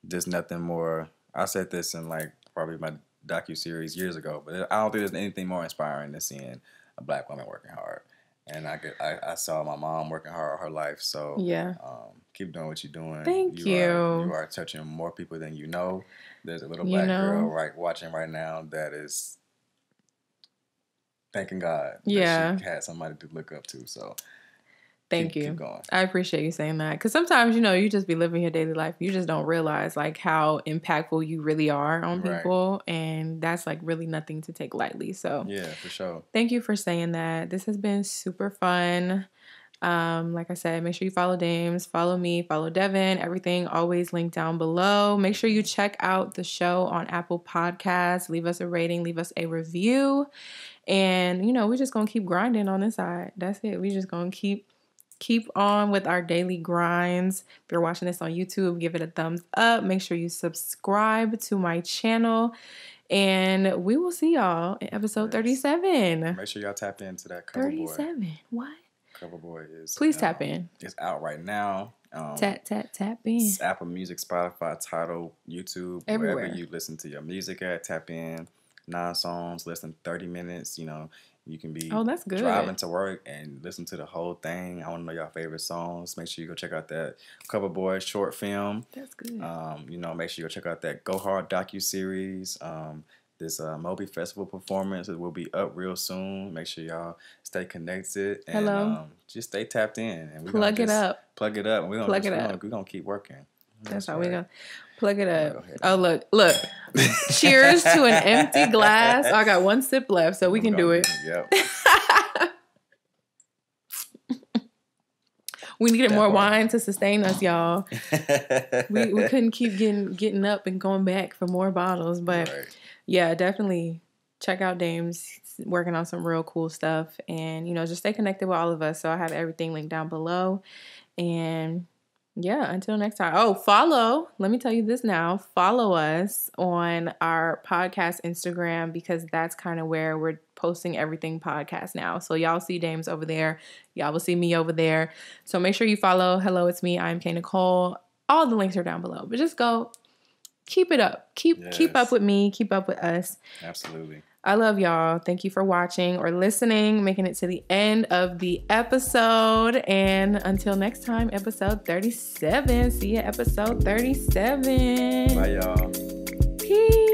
there's nothing more. I said this in like probably my docuseries years ago, but I don't think there's anything more inspiring than seeing a Black woman working hard. And I saw my mom working hard all her life. So yeah. Keep doing what you're doing. Thank you. You are touching more people than you know. There's a little Black girl watching right now that is thanking God that she had somebody to look up to. So thank you. Keep going. I appreciate you saying that, because sometimes, you know, you just be living your daily life. You just don't realize like how impactful you really are on people, and that's like really nothing to take lightly. So yeah, for sure. Thank you for saying that. This has been super fun. Like I said, make sure you follow Damez, follow me, follow Devin, everything always linked down below. Make sure you check out the show on Apple Podcasts. Leave us a rating, leave us a review. And, you know, we're just going to keep grinding on this side. That's it. We're just going to keep on with our daily grinds. If you're watching this on YouTube, give it a thumbs up. Make sure you subscribe to my channel. And we will see y'all in episode 37. Make sure y'all tap into that Cover Boy. 37. What? Cover Boy is. Please tap in. It's out right now. Tap in. Apple Music, Spotify, Tidal, YouTube, wherever you listen to your music at. Tap in. 9 songs, less than 30 minutes. You know, you can be driving to work and listen to the whole thing. I want to know your favorite songs. Make sure you go check out that Cover Boy short film. That's good. You know, make sure you go check out that Go Hard docuseries. This MOBI Festival performance will be up real soon. Make sure y'all stay connected and just stay tapped in. And we're plug it up. We're gonna keep working. That's how we're gonna plug it up. Oh look! Cheers to an empty glass. Oh, I got one sip left, so we can do it. Yep. We needed more wine to sustain us, y'all. We couldn't keep getting up and going back for more bottles, but. Right. Yeah, definitely check out Damez. He's working on some real cool stuff. And, you know, just stay connected with all of us. So I have everything linked down below. And, yeah, until next time. Oh, follow. Let me tell you this now. Follow us on our podcast Instagram, because that's kind of where we're posting everything podcast now. So y'all see Damez over there. Y'all will see me over there. So make sure you follow. Hello, it's me. I'm IAmKNicole. All the links are down below. But just go. Keep it up. Keep up with me. Keep up with us. Absolutely. I love y'all. Thank you for watching or listening, making it to the end of the episode. And until next time, episode 37. See you episode 37. Bye, y'all. Peace.